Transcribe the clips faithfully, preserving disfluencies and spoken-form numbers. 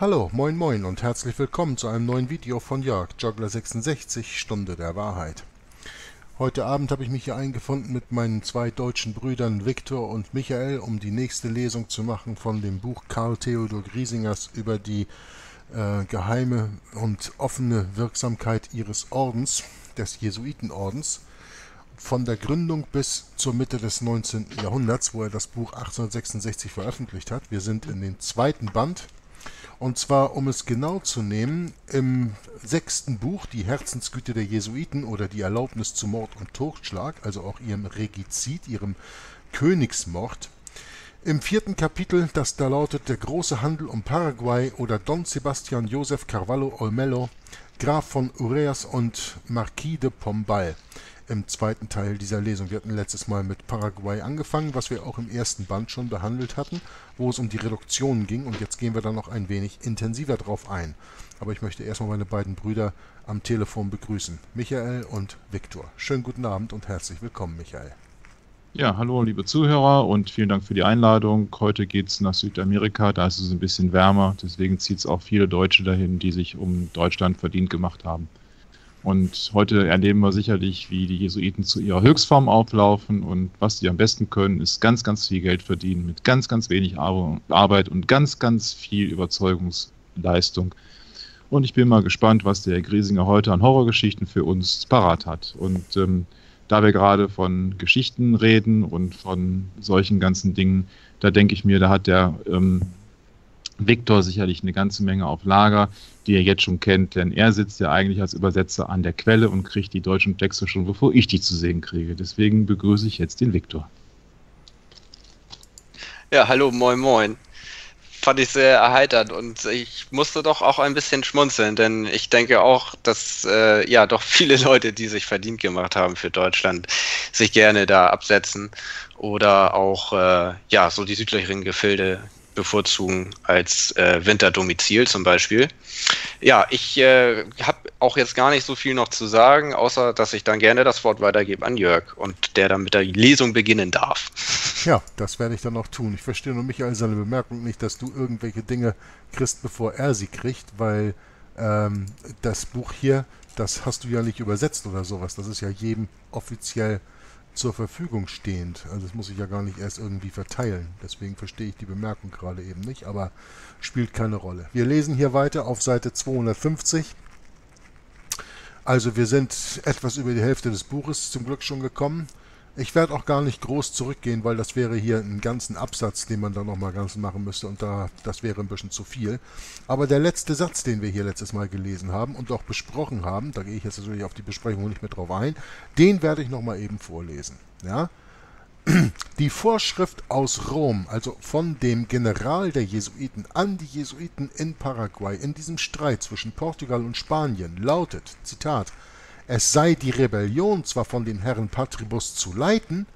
Hallo, moin moin und herzlich willkommen zu einem neuen Video von Jörg Joggler sechsundsechzig, Stunde der Wahrheit. Heute Abend habe ich mich hier eingefunden mit meinen zwei deutschen Brüdern Viktor und Michael, um die nächste Lesung zu machen von dem Buch Karl Theodor Griesingers über die äh, geheime und offene Wirksamkeit ihres Ordens, des Jesuitenordens, von der Gründung bis zur Mitte des neunzehnten Jahrhunderts, wo er das Buch achtzehnhundertsechsundsechzig veröffentlicht hat. Wir sind in den zweiten Band. Und zwar, um es genau zu nehmen, im sechsten Buch, die Herzensgüte der Jesuiten oder die Erlaubnis zu Mord und Totschlag, also auch ihrem Regizid, ihrem Königsmord. Im vierten Kapitel, das da lautet, der große Handel um Paraguay oder Don Sebastian Joseph Carvalho e Mello, Graf von Oeras und Marquis de Pombal. Im zweiten Teil dieser Lesung. Wir hatten letztes Mal mit Paraguay angefangen, was wir auch im ersten Band schon behandelt hatten, wo es um die Reduktion ging, und jetzt gehen wir dann noch ein wenig intensiver drauf ein. Aber ich möchte erstmal meine beiden Brüder am Telefon begrüßen, Michael und Viktor. Schönen guten Abend und herzlich willkommen, Michael. Ja, hallo liebe Zuhörer und vielen Dank für die Einladung. Heute geht es nach Südamerika, da ist es ein bisschen wärmer, deswegen zieht es auch viele Deutsche dahin, die sich um Deutschland verdient gemacht haben. Und heute erleben wir sicherlich, wie die Jesuiten zu ihrer Höchstform auflaufen, und was sie am besten können, ist ganz, ganz viel Geld verdienen mit ganz, ganz wenig Arbeit und ganz, ganz viel Überzeugungsleistung. Und ich bin mal gespannt, was der Griesinger heute an Horrorgeschichten für uns parat hat. Und ähm, da wir gerade von Geschichten reden und von solchen ganzen Dingen, da denke ich mir, da hat der ähm, Viktor sicherlich eine ganze Menge auf Lager, die er jetzt schon kennt, denn er sitzt ja eigentlich als Übersetzer an der Quelle und kriegt die deutschen Texte schon, bevor ich die zu sehen kriege. Deswegen begrüße ich jetzt den Viktor. Ja, hallo, moin moin. Fand ich sehr erheitert, und ich musste doch auch ein bisschen schmunzeln, denn ich denke auch, dass äh, ja doch viele Leute, die sich verdient gemacht haben für Deutschland, sich gerne da absetzen oder auch äh, ja so die südlicheren Gefilde bevorzugen als äh, Winterdomizil zum Beispiel. Ja, ich äh, habe auch jetzt gar nicht so viel noch zu sagen, außer dass ich dann gerne das Wort weitergebe an Jörg und der dann mit der Lesung beginnen darf. Ja, das werde ich dann auch tun. Ich verstehe nur Michael seine Bemerkung nicht, dass du irgendwelche Dinge kriegst, bevor er sie kriegt, weil ähm, das Buch hier, das hast du ja nicht übersetzt oder sowas. Das ist ja jedem offiziell zur Verfügung stehend. Also das muss ich ja gar nicht erst irgendwie verteilen. Deswegen verstehe ich die Bemerkung gerade eben nicht, aber spielt keine Rolle. Wir lesen hier weiter auf Seite zweihundertfünfzig. Also wir sind etwas über die Hälfte des Buches zum Glück schon gekommen. Ich werde auch gar nicht groß zurückgehen, weil das wäre hier einen ganzen Absatz, den man dann nochmal ganz machen müsste, und da das wäre ein bisschen zu viel. Aber der letzte Satz, den wir hier letztes Mal gelesen haben und auch besprochen haben, da gehe ich jetzt natürlich auf die Besprechung nicht mehr drauf ein, den werde ich nochmal eben vorlesen. Ja? Die Vorschrift aus Rom, also von dem General der Jesuiten an die Jesuiten in Paraguay, in diesem Streit zwischen Portugal und Spanien, lautet, Zitat, es sei die Rebellion zwar von den Herren Patribus zu leiten,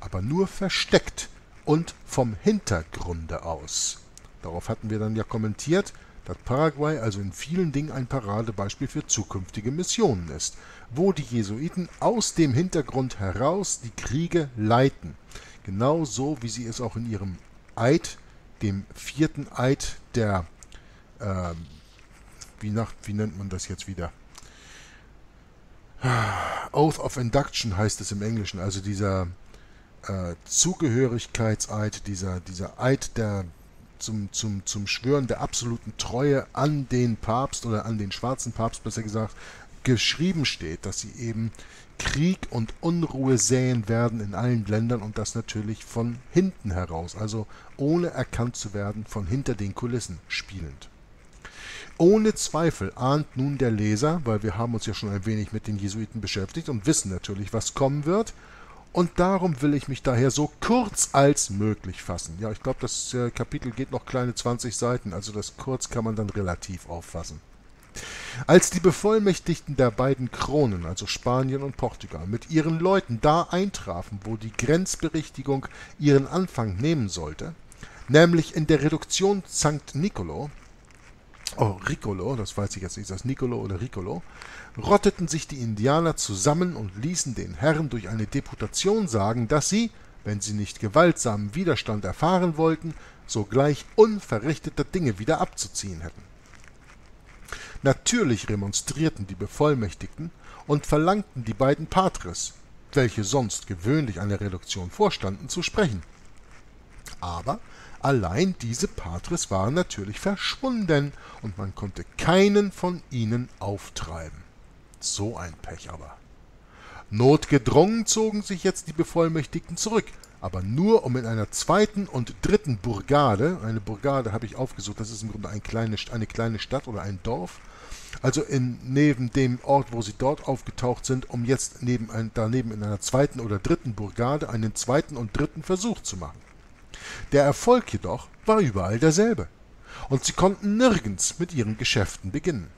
aber nur versteckt und vom Hintergrunde aus. Darauf hatten wir dann ja kommentiert, dass Paraguay also in vielen Dingen ein Paradebeispiel für zukünftige Missionen ist, wo die Jesuiten aus dem Hintergrund heraus die Kriege leiten. Genauso wie sie es auch in ihrem Eid, dem vierten Eid der, äh, wie, nach, wie nennt man das jetzt wieder? Oath of Induction heißt es im Englischen, also dieser äh, Zugehörigkeitseid, dieser, dieser Eid der, zum, zum, zum Schwören der absoluten Treue an den Papst oder an den schwarzen Papst, besser gesagt, geschrieben steht, dass sie eben Krieg und Unruhe säen werden in allen Ländern, und das natürlich von hinten heraus, also ohne erkannt zu werden, von hinter den Kulissen spielend. Ohne Zweifel ahnt nun der Leser, weil wir haben uns ja schon ein wenig mit den Jesuiten beschäftigt und wissen natürlich, was kommen wird. Und darum will ich mich daher so kurz als möglich fassen. Ja, ich glaube, das äh, Kapitel geht noch kleine zwanzig Seiten, also das kurz kann man dann relativ auffassen. Als die Bevollmächtigten der beiden Kronen, also Spanien und Portugal, mit ihren Leuten da eintrafen, wo die Grenzberichtigung ihren Anfang nehmen sollte, nämlich in der Reduktion Sankt Nicolo, Oh, Ricolo, das weiß ich jetzt nicht, ist das Nicolo oder Ricolo, rotteten sich die Indianer zusammen und ließen den Herren durch eine Deputation sagen, dass sie, wenn sie nicht gewaltsamen Widerstand erfahren wollten, sogleich unverrichteter Dinge wieder abzuziehen hätten. Natürlich remonstrierten die Bevollmächtigten und verlangten die beiden Patres, welche sonst gewöhnlich einer Reduktion vorstanden, zu sprechen. Aber allein diese Patres waren natürlich verschwunden und man konnte keinen von ihnen auftreiben. So ein Pech aber. Notgedrungen zogen sich jetzt die Bevollmächtigten zurück, aber nur um in einer zweiten und dritten Burgade, eine Burgade habe ich aufgesucht, das ist im Grunde eine kleine, eine kleine Stadt oder ein Dorf, also in, neben dem Ort, wo sie dort aufgetaucht sind, um jetzt neben ein, daneben in einer zweiten oder dritten Burgade einen zweiten und dritten Versuch zu machen. Der Erfolg jedoch war überall derselbe, und sie konnten nirgends mit ihren Geschäften beginnen.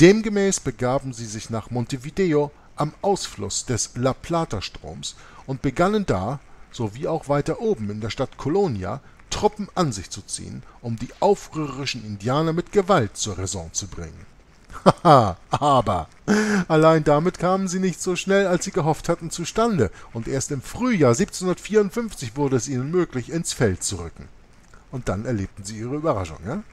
Demgemäß begaben sie sich nach Montevideo am Ausfluss des La Plata-Stroms und begannen da, sowie auch weiter oben in der Stadt Colonia, Truppen an sich zu ziehen, um die aufrührerischen Indianer mit Gewalt zur Raison zu bringen. Haha, aber allein damit kamen sie nicht so schnell, als sie gehofft hatten, zustande, und erst im Frühjahr siebzehnhundertvierundfünfzig wurde es ihnen möglich, ins Feld zu rücken. Und dann erlebten sie ihre Überraschung, ja?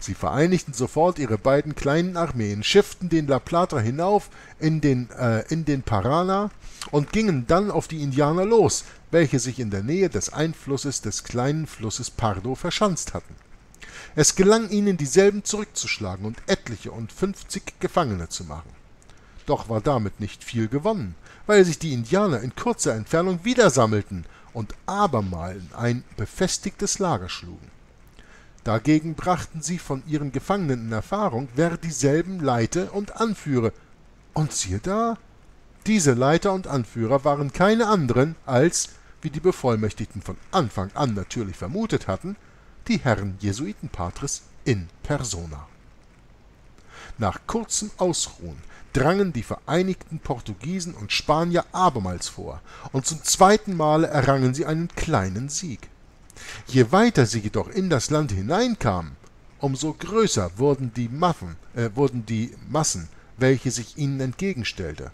Sie vereinigten sofort ihre beiden kleinen Armeen, schifften den La Plata hinauf in den, äh, in den Paraná und gingen dann auf die Indianer los, welche sich in der Nähe des Einflusses des kleinen Flusses Pardo verschanzt hatten. Es gelang ihnen, dieselben zurückzuschlagen und etliche und fünfzig Gefangene zu machen. Doch war damit nicht viel gewonnen, weil sich die Indianer in kurzer Entfernung wieder sammelten und abermals ein befestigtes Lager schlugen. Dagegen brachten sie von ihren Gefangenen in Erfahrung, wer dieselben leite und anführe. Und siehe da, diese Leiter und Anführer waren keine anderen als, wie die Bevollmächtigten von Anfang an natürlich vermutet hatten, die Herren Jesuitenpatres in persona. Nach kurzem Ausruhen drangen die vereinigten Portugiesen und Spanier abermals vor, und zum zweiten Male errangen sie einen kleinen Sieg. Je weiter sie jedoch in das Land hineinkamen, umso größer wurden die Maffen, äh, wurden die Massen, welche sich ihnen entgegenstellte.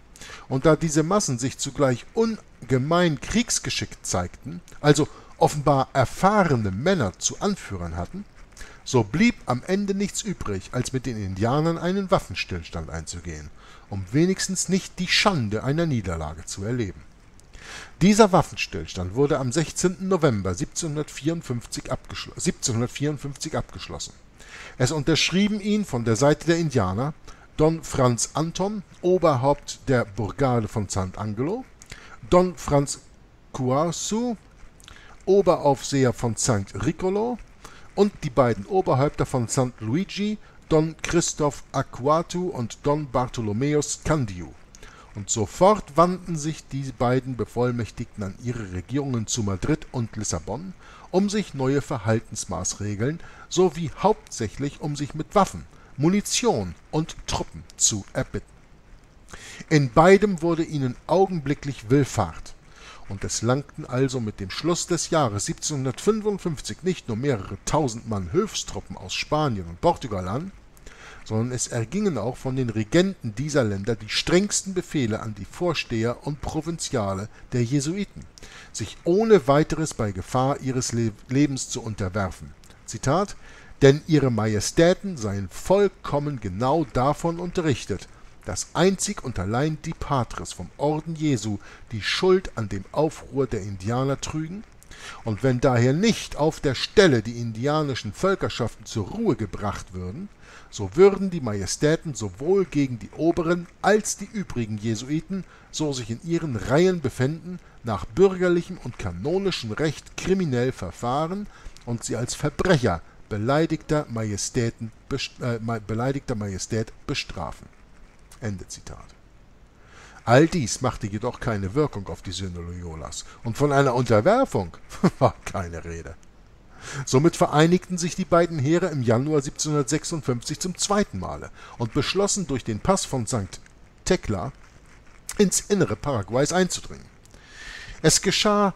Und da diese Massen sich zugleich ungemein kriegsgeschickt zeigten, also offenbar erfahrene Männer zu Anführern hatten, so blieb am Ende nichts übrig, als mit den Indianern einen Waffenstillstand einzugehen, um wenigstens nicht die Schande einer Niederlage zu erleben. Dieser Waffenstillstand wurde am sechzehnten November siebzehnhundertvierundfünfzig, abgeschl siebzehnhundertvierundfünfzig abgeschlossen. Es unterschrieben ihn von der Seite der Indianer Don Franz Anton, Oberhaupt der Burgade von Sant'Angelo, Don Franz Cuasu, Oberaufseher von Sankt Ricolo, und die beiden Oberhäupter von Sankt Luigi, Don Christoph Acquatu und Don Bartholomäus Candiu. Und sofort wandten sich die beiden Bevollmächtigten an ihre Regierungen zu Madrid und Lissabon, um sich neue Verhaltensmaßregeln sowie hauptsächlich um sich mit Waffen, Munition und Truppen zu erbitten. In beidem wurde ihnen augenblicklich Willfahrt, und es langten also mit dem Schluss des Jahres siebzehnhundertfünfundfünfzig nicht nur mehrere tausend Mann Hilfstruppen aus Spanien und Portugal an, sondern es ergingen auch von den Regenten dieser Länder die strengsten Befehle an die Vorsteher und Provinziale der Jesuiten, sich ohne weiteres bei Gefahr ihres Le- Lebens zu unterwerfen. Zitat: Denn ihre Majestäten seien vollkommen genau davon unterrichtet, dass einzig und allein die Patres vom Orden Jesu die Schuld an dem Aufruhr der Indianer trügen, und wenn daher nicht auf der Stelle die indianischen Völkerschaften zur Ruhe gebracht würden, so würden die Majestäten sowohl gegen die oberen als die übrigen Jesuiten, so sich in ihren Reihen befänden, nach bürgerlichem und kanonischem Recht kriminell verfahren und sie als Verbrecher beleidigter Majestäten, äh, beleidigter Majestät bestrafen. Ende Zitat. All dies machte jedoch keine Wirkung auf die Söhne Loyolas, und von einer Unterwerfung war keine Rede. Somit vereinigten sich die beiden Heere im Januar siebzehnhundertsechsundfünfzig zum zweiten Male und beschlossen, durch den Pass von Sankt Tecla ins Innere Paraguays einzudringen. Es geschah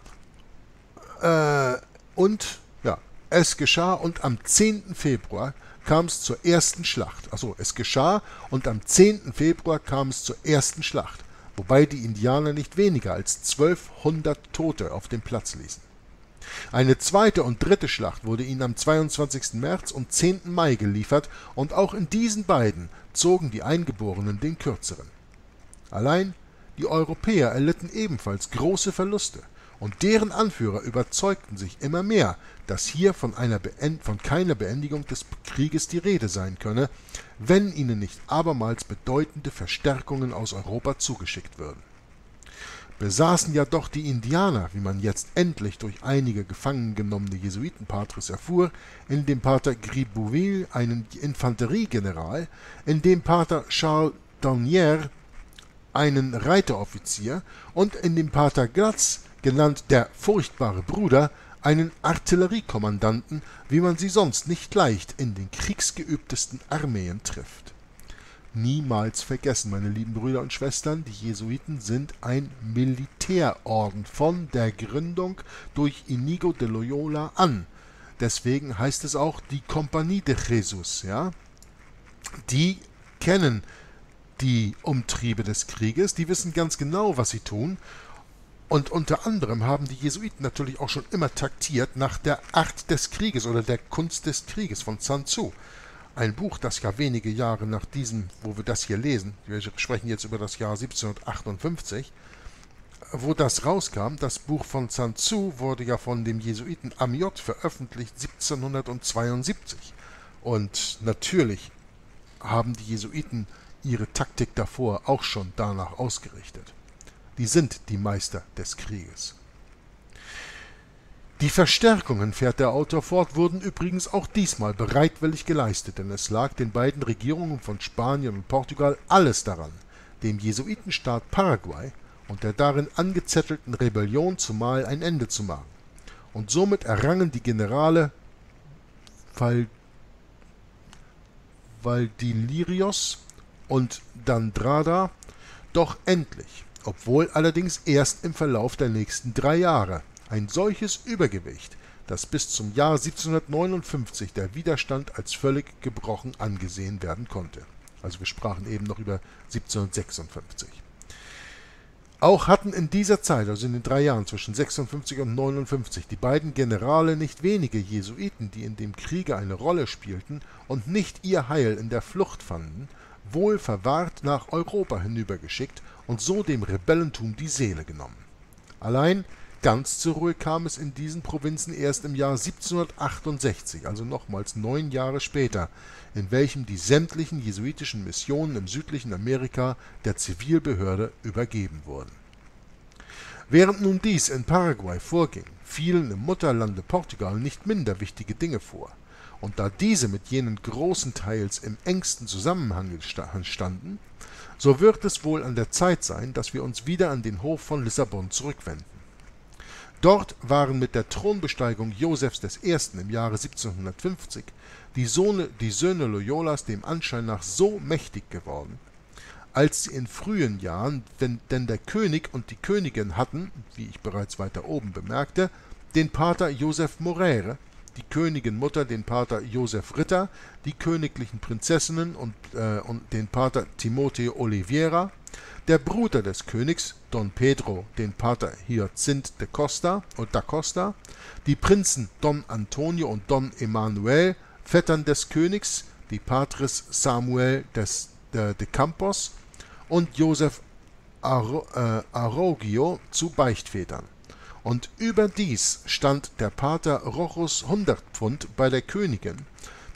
äh, und ja, es geschah und am zehnten Februar kam es zur ersten Schlacht. Achso, es geschah und am zehnten Februar kam es zur ersten Schlacht, wobei die Indianer nicht weniger als zwölfhundert Tote auf dem Platz ließen. Eine zweite und dritte Schlacht wurde ihnen am zweiundzwanzigsten März und zehnten Mai geliefert, und auch in diesen beiden zogen die Eingeborenen den kürzeren. Allein die Europäer erlitten ebenfalls große Verluste, und deren Anführer überzeugten sich immer mehr, dass hier von, einer Beend- von keiner Beendigung des Krieges die Rede sein könne, wenn ihnen nicht abermals bedeutende Verstärkungen aus Europa zugeschickt würden. Besaßen ja doch die Indianer, wie man jetzt endlich durch einige gefangen genommene Jesuitenpatres erfuhr, in dem Pater Gribouville einen Infanteriegeneral, in dem Pater Charles Donnier einen Reiteroffizier und in dem Pater Glatz, genannt der furchtbare Bruder, einen Artilleriekommandanten, wie man sie sonst nicht leicht in den kriegsgeübtesten Armeen trifft. Niemals vergessen, meine lieben Brüder und Schwestern, die Jesuiten sind ein Militärorden von der Gründung durch Inigo de Loyola an. Deswegen heißt es auch die Compagnie de Jesus. Ja? Die kennen die Umtriebe des Krieges, die wissen ganz genau, was sie tun. Und unter anderem haben die Jesuiten natürlich auch schon immer taktiert nach der Art des Krieges oder der Kunst des Krieges von Sunzi. Ein Buch, das ja wenige Jahre nach diesem, wo wir das hier lesen, wir sprechen jetzt über das Jahr siebzehnhundertachtundfünfzig, wo das rauskam, das Buch von Sunzi wurde ja von dem Jesuiten Amiot veröffentlicht siebzehnhundertzweiundsiebzig. Und natürlich haben die Jesuiten ihre Taktik davor auch schon danach ausgerichtet. Die sind die Meister des Krieges. Die Verstärkungen, fährt der Autor fort, wurden übrigens auch diesmal bereitwillig geleistet, denn es lag den beiden Regierungen von Spanien und Portugal alles daran, dem Jesuitenstaat Paraguay und der darin angezettelten Rebellion zumal ein Ende zu machen. Und somit errangen die Generale Valdilirios und Dandrada doch endlich, obwohl allerdings erst im Verlauf der nächsten drei Jahre, ein solches Übergewicht, dass bis zum Jahr siebzehnhundertneunundfünfzig der Widerstand als völlig gebrochen angesehen werden konnte. Also wir sprachen eben noch über siebzehnhundertsechsundfünfzig. Auch hatten in dieser Zeit, also in den drei Jahren zwischen sechsundfünfzig und neunundfünfzig, die beiden Generale nicht wenige Jesuiten, die in dem Kriege eine Rolle spielten und nicht ihr Heil in der Flucht fanden, wohl verwahrt nach Europa hinübergeschickt und so dem Rebellentum die Seele genommen. Allein ganz zur Ruhe kam es in diesen Provinzen erst im Jahr siebzehnhundertachtundsechzig, also nochmals neun Jahre später, in welchem die sämtlichen jesuitischen Missionen im südlichen Amerika der Zivilbehörde übergeben wurden. Während nun dies in Paraguay vorging, fielen im Mutterlande Portugal nicht minder wichtige Dinge vor. Und da diese mit jenen großen teils im engsten Zusammenhang standen, so wird es wohl an der Zeit sein, dass wir uns wieder an den Hof von Lissabon zurückwenden. Dort waren mit der Thronbesteigung Josefs des Ersten im Jahre siebzehnhundertfünfzig die Söhne, die Söhne Loyolas dem Anschein nach so mächtig geworden, als sie in frühen Jahren, denn, denn der König und die Königin hatten, wie ich bereits weiter oben bemerkte, den Pater Josef Morere, die Königinmutter den Pater Josef Ritter, die königlichen Prinzessinnen und, äh, und den Pater Timoteo Oliveira, der Bruder des Königs, Don Pedro, den Pater Hiacinth de Costa und da Costa, die Prinzen Don Antonio und Don Emanuel, Vettern des Königs, die Patres Samuel des, de, de Campos und Josef Aro, äh, Arroggio zu Beichtvätern. Und überdies stand der Pater Rochus hundert Pfund bei der Königin,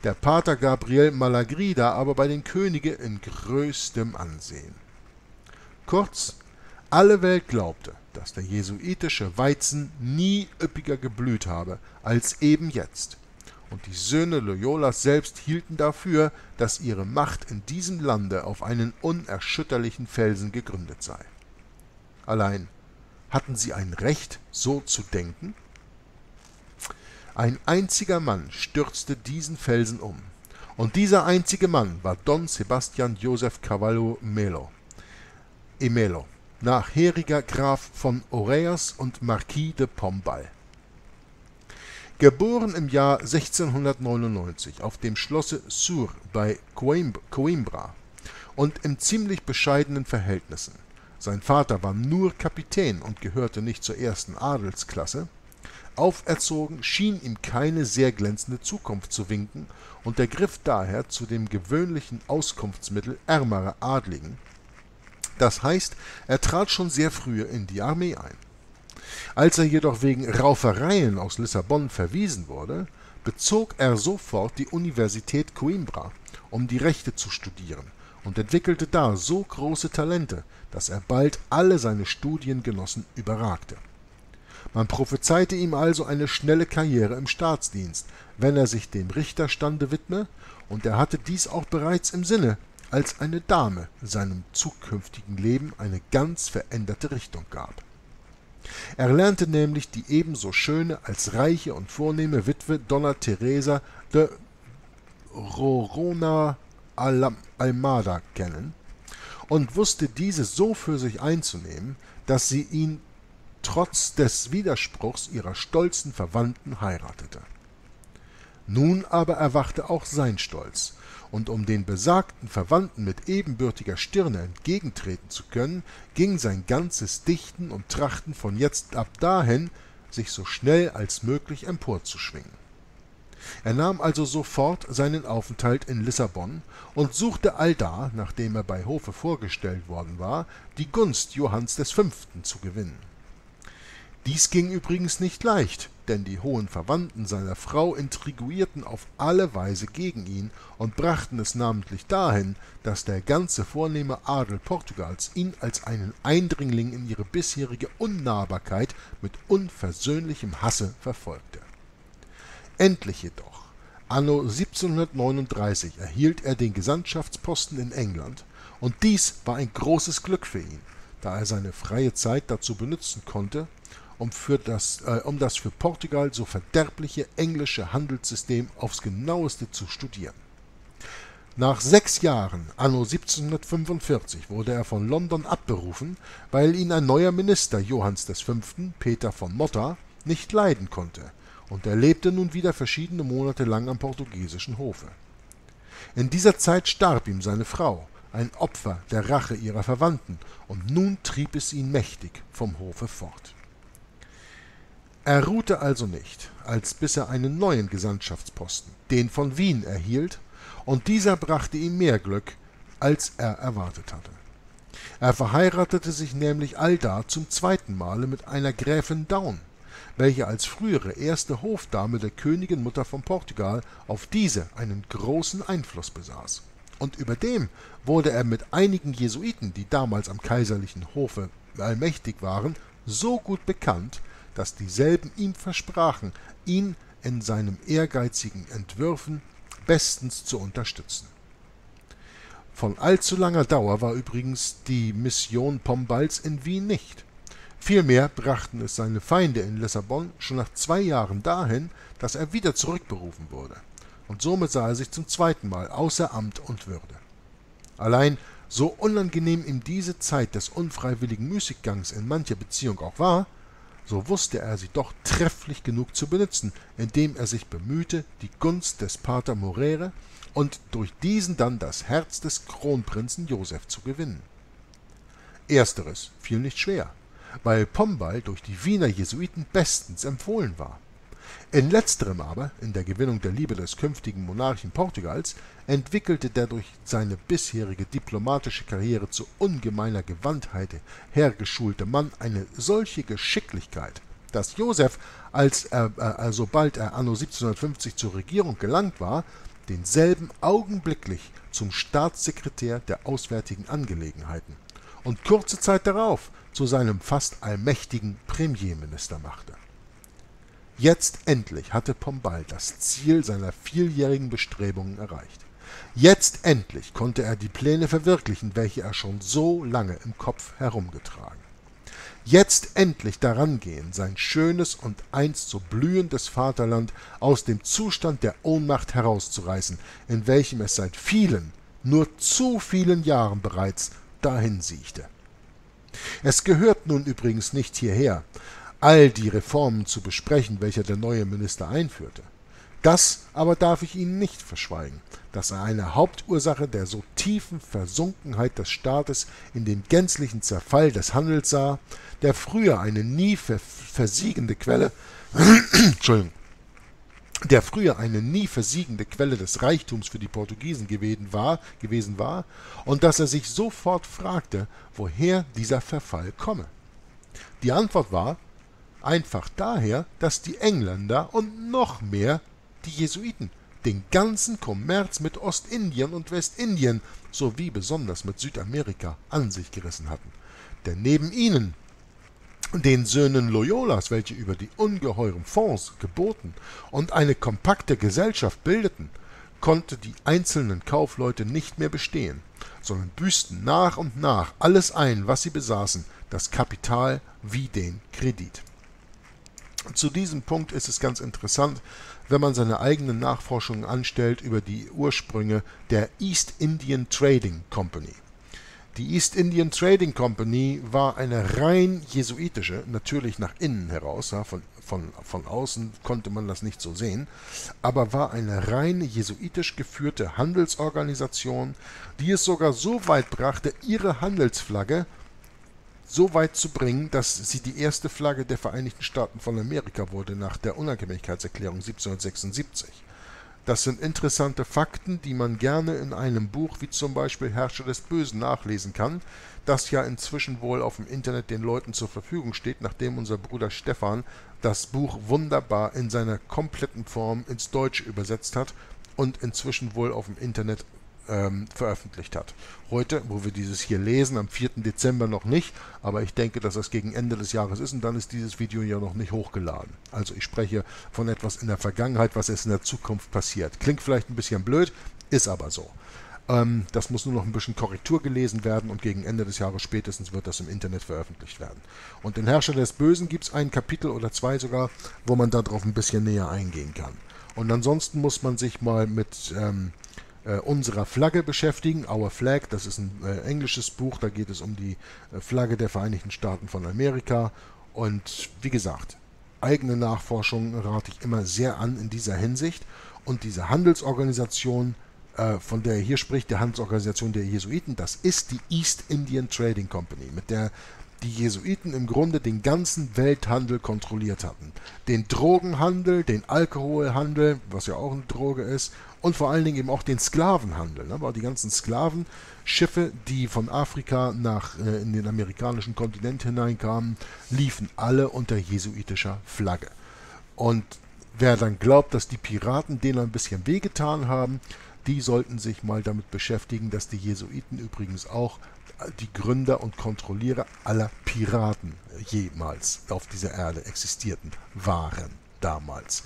der Pater Gabriel Malagrida aber bei den Königen in größtem Ansehen. Kurz, alle Welt glaubte, dass der jesuitische Weizen nie üppiger geblüht habe als eben jetzt. Und die Söhne Loyolas selbst hielten dafür, dass ihre Macht in diesem Lande auf einen unerschütterlichen Felsen gegründet sei. Allein, hatten sie ein Recht, so zu denken? Ein einziger Mann stürzte diesen Felsen um. Und dieser einzige Mann war Don Sebastian Joseph Carvalho e Mello, nachheriger Graf von Oeras und Marquis de Pombal. Geboren im Jahr sechzehnhundertneunundneunzig auf dem Schlosse Sur bei Coimbra und in ziemlich bescheidenen Verhältnissen. Sein Vater war nur Kapitän und gehörte nicht zur ersten Adelsklasse. auferzogen, schien ihm keine sehr glänzende Zukunft zu winken und er griff daher zu dem gewöhnlichen Auskunftsmittel ärmerer Adligen. Das heißt, er trat schon sehr früh in die Armee ein. Als er jedoch wegen Raufereien aus Lissabon verwiesen wurde, bezog er sofort die Universität Coimbra, um die Rechte zu studieren, und entwickelte da so große Talente, dass er bald alle seine Studiengenossen überragte. Man prophezeite ihm also eine schnelle Karriere im Staatsdienst, wenn er sich dem Richterstande widme, und er hatte dies auch bereits im Sinne, als eine Dame seinem zukünftigen Leben eine ganz veränderte Richtung gab. Er lernte nämlich die ebenso schöne als reiche und vornehme Witwe Donna Teresa de Rorona Almada kennen und wusste diese so für sich einzunehmen, dass sie ihn trotz des Widerspruchs ihrer stolzen Verwandten heiratete. Nun aber erwachte auch sein Stolz, und um den besagten Verwandten mit ebenbürtiger Stirne entgegentreten zu können, ging sein ganzes Dichten und Trachten von jetzt ab dahin, sich so schnell als möglich emporzuschwingen. Er nahm also sofort seinen Aufenthalt in Lissabon und suchte allda, nachdem er bei Hofe vorgestellt worden war, die Gunst Johanns des Fünften zu gewinnen. Dies ging übrigens nicht leicht, denn die hohen Verwandten seiner Frau intriguierten auf alle Weise gegen ihn und brachten es namentlich dahin, dass der ganze vornehme Adel Portugals ihn als einen Eindringling in ihre bisherige Unnahbarkeit mit unversöhnlichem Hasse verfolgte. Endlich jedoch, anno siebzehnhundertneununddreißig, erhielt er den Gesandtschaftsposten in England, und dies war ein großes Glück für ihn, da er seine freie Zeit dazu benutzen konnte, Um, für das, äh, um das für Portugal so verderbliche englische Handelssystem aufs Genaueste zu studieren. Nach sechs Jahren, anno siebzehnhundertfünfundvierzig, wurde er von London abberufen, weil ihn ein neuer Minister Johanns des Fünften, Peter von Motta, nicht leiden konnte, und er lebte nun wieder verschiedene Monate lang am portugiesischen Hofe. In dieser Zeit starb ihm seine Frau, ein Opfer der Rache ihrer Verwandten, und nun trieb es ihn mächtig vom Hofe fort. Er ruhte also nicht, als bis er einen neuen Gesandtschaftsposten, den von Wien, erhielt, und dieser brachte ihm mehr Glück, als er erwartet hatte. Er verheiratete sich nämlich allda zum zweiten Male mit einer Gräfin Down, welche als frühere erste Hofdame der Königinmutter von Portugal auf diese einen großen Einfluss besaß. Und überdem wurde er mit einigen Jesuiten, die damals am kaiserlichen Hofe allmächtig waren, so gut bekannt, dass dieselben ihm versprachen, ihn in seinem ehrgeizigen Entwürfen bestens zu unterstützen. Von allzu langer Dauer war übrigens die Mission Pombals in Wien nicht. Vielmehr brachten es seine Feinde in Lissabon schon nach zwei Jahren dahin, dass er wieder zurückberufen wurde, und somit sah er sich zum zweiten Mal außer Amt und Würde. Allein, so unangenehm ihm diese Zeit des unfreiwilligen Müßiggangs in mancher Beziehung auch war, so wusste er sie doch trefflich genug zu benutzen, indem er sich bemühte, die Gunst des Pater Morere und durch diesen dann das Herz des Kronprinzen Josef zu gewinnen. Ersteres fiel nicht schwer, weil Pombal durch die Wiener Jesuiten bestens empfohlen war. In letzterem aber, in der Gewinnung der Liebe des künftigen Monarchen Portugals, entwickelte der durch seine bisherige diplomatische Karriere zu ungemeiner Gewandtheit hergeschulte Mann eine solche Geschicklichkeit, dass Josef, als er, äh, sobald er anno siebzehnhundertfünfzig zur Regierung gelangt war, denselben augenblicklich zum Staatssekretär der Auswärtigen Angelegenheiten und kurze Zeit darauf zu seinem fast allmächtigen Premierminister machte. Jetzt endlich hatte Pombal das Ziel seiner vieljährigen Bestrebungen erreicht. Jetzt endlich konnte er die Pläne verwirklichen, welche er schon so lange im Kopf herumgetragen. Jetzt endlich darangehen, sein schönes und einst so blühendes Vaterland aus dem Zustand der Ohnmacht herauszureißen, in welchem es seit vielen, nur zu vielen Jahren bereits dahin siechte. Es gehört nun übrigens nicht hierher, all die Reformen zu besprechen, welche der neue Minister einführte. Das aber darf ich Ihnen nicht verschweigen, Das sei eine Hauptursache der so tiefen Versunkenheit des Staates in den gänzlichen Zerfall des Handels sah, der früher eine nie versiegende Quelle Entschuldigung. der früher eine nie versiegende Quelle des Reichtums für die Portugiesen gewesen war, gewesen war, und dass er sich sofort fragte, woher dieser Verfall komme. Die Antwort war, einfach daher, dass die Engländer und noch mehr die Jesuiten den ganzen Kommerz mit Ostindien und Westindien sowie besonders mit Südamerika an sich gerissen hatten. Denn neben ihnen, den Söhnen Loyolas, welche über die ungeheuren Fonds geboten und eine kompakte Gesellschaft bildeten, konnte die einzelnen Kaufleute nicht mehr bestehen, sondern büßten nach und nach alles ein, was sie besaßen, das Kapital wie den Kredit. Zu diesem Punkt ist es ganz interessant, wenn man seine eigenen Nachforschungen anstellt über die Ursprünge der East Indian Trading Company. Die East Indian Trading Company war eine rein jesuitische, natürlich nach innen heraus, ja, von, von, von außen konnte man das nicht so sehen, aber war eine rein jesuitisch geführte Handelsorganisation, die es sogar so weit brachte, ihre Handelsflagge so weit zu bringen, dass sie die erste Flagge der Vereinigten Staaten von Amerika wurde nach der Unabhängigkeitserklärung siebzehnhundertsechsundsiebzig. Das sind interessante Fakten, die man gerne in einem Buch wie zum Beispiel Herrscher des Bösen nachlesen kann, das ja inzwischen wohl auf dem Internet den Leuten zur Verfügung steht, nachdem unser Bruder Stefan das Buch wunderbar in seiner kompletten Form ins Deutsche übersetzt hat und inzwischen wohl auf dem Internet ähm, veröffentlicht hat. Heute, wo wir dieses hier lesen, am vierten Dezember noch nicht, aber ich denke, dass das gegen Ende des Jahres ist und dann ist dieses Video ja noch nicht hochgeladen. Also ich spreche von etwas in der Vergangenheit, was erst in der Zukunft passiert. Klingt vielleicht ein bisschen blöd, ist aber so. Ähm, das muss nur noch ein bisschen Korrektur gelesen werden und gegen Ende des Jahres spätestens wird das im Internet veröffentlicht werden. Und in Herrscher des Bösen gibt es ein Kapitel oder zwei sogar, wo man darauf ein bisschen näher eingehen kann. Und ansonsten muss man sich mal mit Ähm, Äh, unserer Flagge beschäftigen. Our Flag, das ist ein äh, englisches Buch, da geht es um die äh, Flagge der Vereinigten Staaten von Amerika und wie gesagt, eigene Nachforschungen rate ich immer sehr an in dieser Hinsicht und diese Handelsorganisation, äh, von der hier spricht, der Handelsorganisation der Jesuiten, das ist die East Indian Trading Company, mit der die Jesuiten im Grunde den ganzen Welthandel kontrolliert hatten. Den Drogenhandel, den Alkoholhandel, was ja auch eine Droge ist, und vor allen Dingen eben auch den Sklavenhandel. Ne? Weil die ganzen Sklavenschiffe, die von Afrika nach äh, in den amerikanischen Kontinent hineinkamen, liefen alle unter jesuitischer Flagge. Und wer dann glaubt, dass die Piraten denen ein bisschen wehgetan haben, die sollten sich mal damit beschäftigen, dass die Jesuiten übrigens auch die Gründer und Kontrollierer aller Piraten jemals auf dieser Erde existierten, waren damals.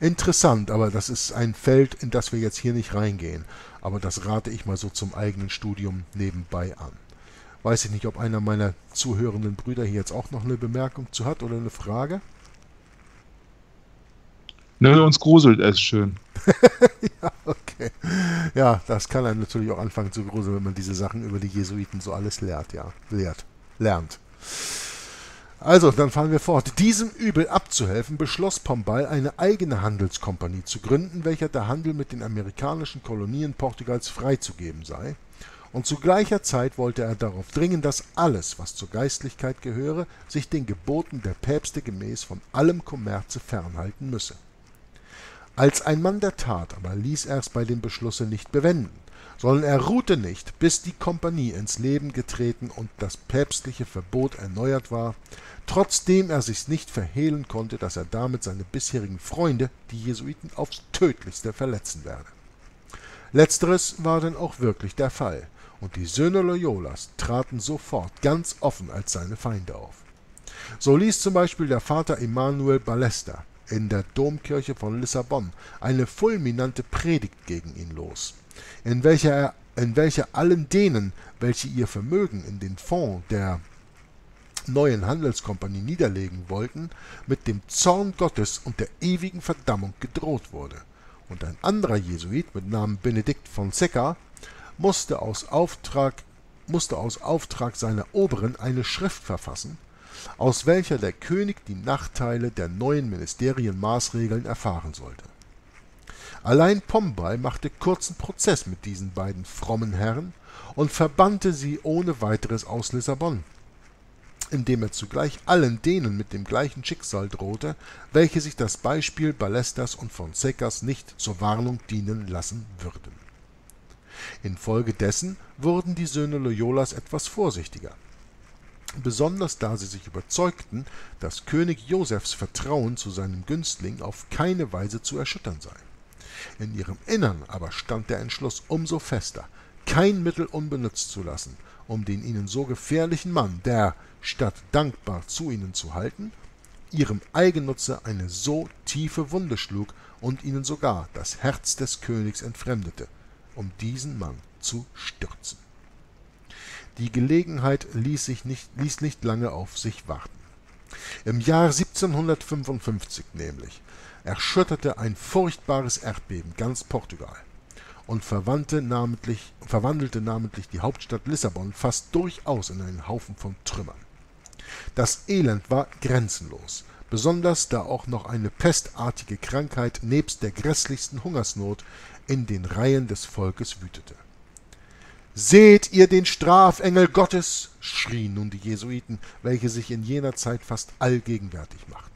Interessant, aber das ist ein Feld, in das wir jetzt hier nicht reingehen. Aber das rate ich mal so zum eigenen Studium nebenbei an. Weiß ich nicht, ob einer meiner zuhörenden Brüder hier jetzt auch noch eine Bemerkung zu hat oder eine Frage? Nö, uns gruselt es schön. Ja, okay. Ja, das kann einem natürlich auch anfangen zu gruseln, wenn man diese Sachen über die Jesuiten so alles lehrt, ja. Lehrt. Lernt. Also, dann fahren wir fort. Diesem Übel abzuhelfen, beschloss Pombal, eine eigene Handelskompanie zu gründen, welcher der Handel mit den amerikanischen Kolonien Portugals freizugeben sei. Und zu gleicher Zeit wollte er darauf dringen, dass alles, was zur Geistlichkeit gehöre, sich den Geboten der Päpste gemäß von allem Kommerze fernhalten müsse. Als ein Mann der Tat aber ließ er es bei dem Beschlusse nicht bewenden, sondern er ruhte nicht, bis die Kompanie ins Leben getreten und das päpstliche Verbot erneuert war, trotzdem er sich's nicht verhehlen konnte, dass er damit seine bisherigen Freunde, die Jesuiten, aufs Tödlichste verletzen werde. Letzteres war denn auch wirklich der Fall, und die Söhne Loyolas traten sofort ganz offen als seine Feinde auf. So ließ zum Beispiel der Vater Emanuel Ballester in der Domkirche von Lissabon eine fulminante Predigt gegen ihn los, in welcher er, in welcher allen denen, welche ihr Vermögen in den Fonds der neuen Handelskompanie niederlegen wollten, mit dem Zorn Gottes und der ewigen Verdammung gedroht wurde. Und ein anderer Jesuit mit Namen Benedikt Fonseca musste aus Auftrag, musste aus Auftrag seiner Oberen eine Schrift verfassen, aus welcher der König die Nachteile der neuen Ministerienmaßregeln erfahren sollte. Allein Pombal machte kurzen Prozess mit diesen beiden frommen Herren und verbannte sie ohne weiteres aus Lissabon, indem er zugleich allen denen mit dem gleichen Schicksal drohte, welche sich das Beispiel Ballestas und Fonsecas nicht zur Warnung dienen lassen würden. Infolgedessen wurden die Söhne Loyolas etwas vorsichtiger, besonders da sie sich überzeugten, dass König Josefs Vertrauen zu seinem Günstling auf keine Weise zu erschüttern sei. In ihrem Innern aber stand der Entschluss umso fester, kein Mittel unbenutzt zu lassen, um den ihnen so gefährlichen Mann, der, statt dankbar zu ihnen zu halten, ihrem Eigennutze eine so tiefe Wunde schlug und ihnen sogar das Herz des Königs entfremdete, um diesen Mann zu stürzen. Die Gelegenheit ließ sich nicht, ließ nicht lange auf sich warten. Im Jahr siebzehnhundertfünfundfünfzig nämlich erschütterte ein furchtbares Erdbeben ganz Portugal und verwandelte namentlich, verwandelte namentlich die Hauptstadt Lissabon fast durchaus in einen Haufen von Trümmern. Das Elend war grenzenlos, besonders da auch noch eine pestartige Krankheit nebst der grässlichsten Hungersnot in den Reihen des Volkes wütete. »Seht ihr den Strafengel Gottes«, schrien nun die Jesuiten, welche sich in jener Zeit fast allgegenwärtig machten.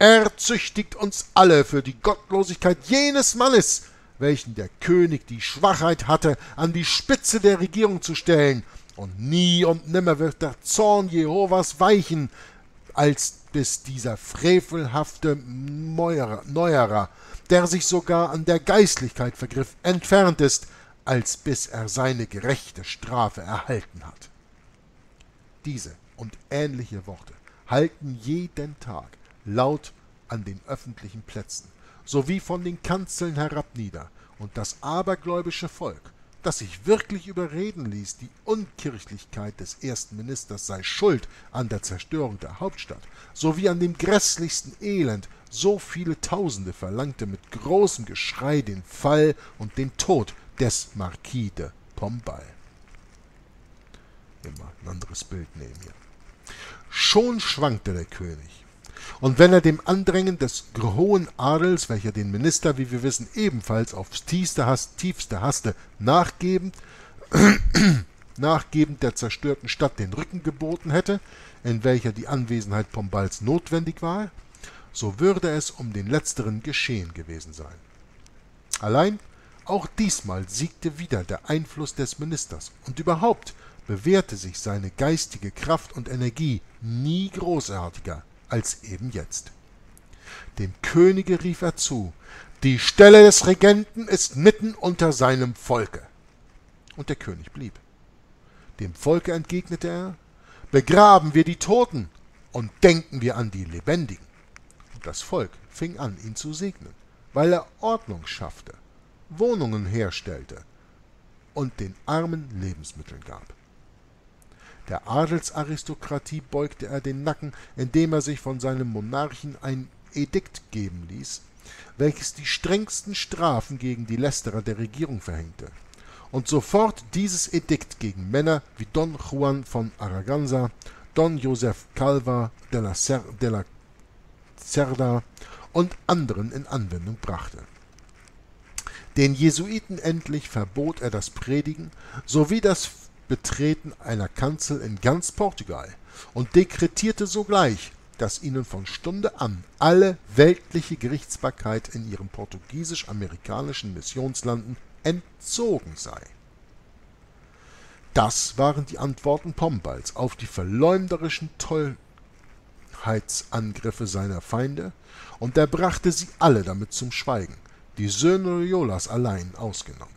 »Er züchtigt uns alle für die Gottlosigkeit jenes Mannes, welchen der König die Schwachheit hatte, an die Spitze der Regierung zu stellen, und nie und nimmer wird der Zorn Jehovas weichen, als bis dieser frevelhafte Neuerer, der sich sogar an der Geistlichkeit vergriff, entfernt ist, als bis er seine gerechte Strafe erhalten hat.« Diese und ähnliche Worte halten jeden Tag laut an den öffentlichen Plätzen, sowie von den Kanzeln herab nieder, und das abergläubische Volk, das sich wirklich überreden ließ, die Unkirchlichkeit des ersten Ministers sei schuld an der Zerstörung der Hauptstadt, sowie an dem grässlichsten Elend, so viele Tausende verlangte mit großem Geschrei den Fall und den Tod des Marquis de Pombal. Immer ein anderes Bild neben mir. Schon schwankte der König, und wenn er dem Andrängen des hohen Adels, welcher den Minister, wie wir wissen, ebenfalls aufs tiefste, Hass, tiefste hasste, nachgebend, nachgebend der zerstörten Stadt den Rücken geboten hätte, in welcher die Anwesenheit Pombals notwendig war, so würde es um den letzteren geschehen gewesen sein. Allein auch diesmal siegte wieder der Einfluss des Ministers, und überhaupt bewährte sich seine geistige Kraft und Energie nie großartiger als eben jetzt. Dem Könige rief er zu, die Stelle des Regenten ist mitten unter seinem Volke. Und der König blieb. Dem Volke entgegnete er, begraben wir die Toten und denken wir an die Lebendigen. Und das Volk fing an, ihn zu segnen, weil er Ordnung schaffte, Wohnungen herstellte und den Armen Lebensmittel gab. Der Adelsaristokratie beugte er den Nacken, indem er sich von seinem Monarchen ein Edikt geben ließ, welches die strengsten Strafen gegen die Lästerer der Regierung verhängte. Und sofort dieses Edikt gegen Männer wie Don Juan von Araganza, Don Josef Calva de la, Cer de la Cerda und anderen in Anwendung brachte. Den Jesuiten endlich verbot er das Predigen sowie das Betreten einer Kanzel in ganz Portugal und dekretierte sogleich, dass ihnen von Stunde an alle weltliche Gerichtsbarkeit in ihren portugiesisch-amerikanischen Missionslanden entzogen sei. Das waren die Antworten Pombals auf die verleumderischen Tollheitsangriffe seiner Feinde, und er brachte sie alle damit zum Schweigen, die Söhne Loyolas allein ausgenommen.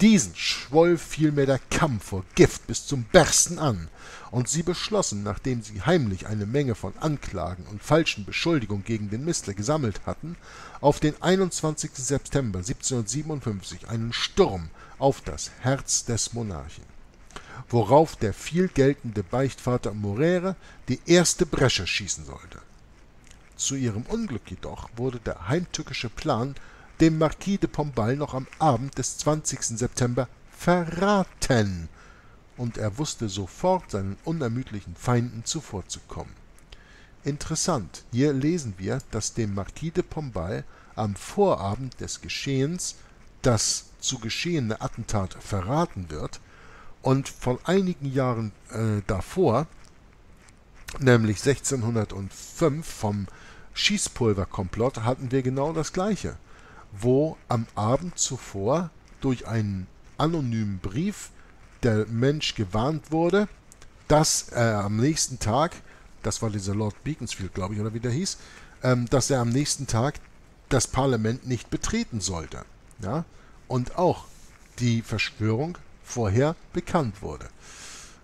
Diesen schwoll vielmehr der Kampf vor Gift bis zum Bersten an, und sie beschlossen, nachdem sie heimlich eine Menge von Anklagen und falschen Beschuldigungen gegen den Missler gesammelt hatten, auf den einundzwanzigsten September siebzehnhundertsiebenundfünfzig einen Sturm auf das Herz des Monarchen, worauf der vielgeltende Beichtvater Morere die erste Bresche schießen sollte. Zu ihrem Unglück jedoch wurde der heimtückische Plan dem Marquis de Pombal noch am Abend des zwanzigsten September verraten, und er wusste sofort, seinen unermüdlichen Feinden zuvorzukommen. Interessant, hier lesen wir, dass dem Marquis de Pombal am Vorabend des Geschehens das zu geschehene Attentat verraten wird und von einigen Jahren äh, davor, nämlich sechzehnhundertfünf vom Schießpulverkomplott, hatten wir genau das Gleiche, wo am Abend zuvor durch einen anonymen Brief der Mensch gewarnt wurde, dass er am nächsten Tag, das war dieser Lord Beaconsfield, glaube ich, oder wie der hieß, ähm, dass er am nächsten Tag das Parlament nicht betreten sollte. Ja? Und auch die Verschwörung vorher bekannt wurde.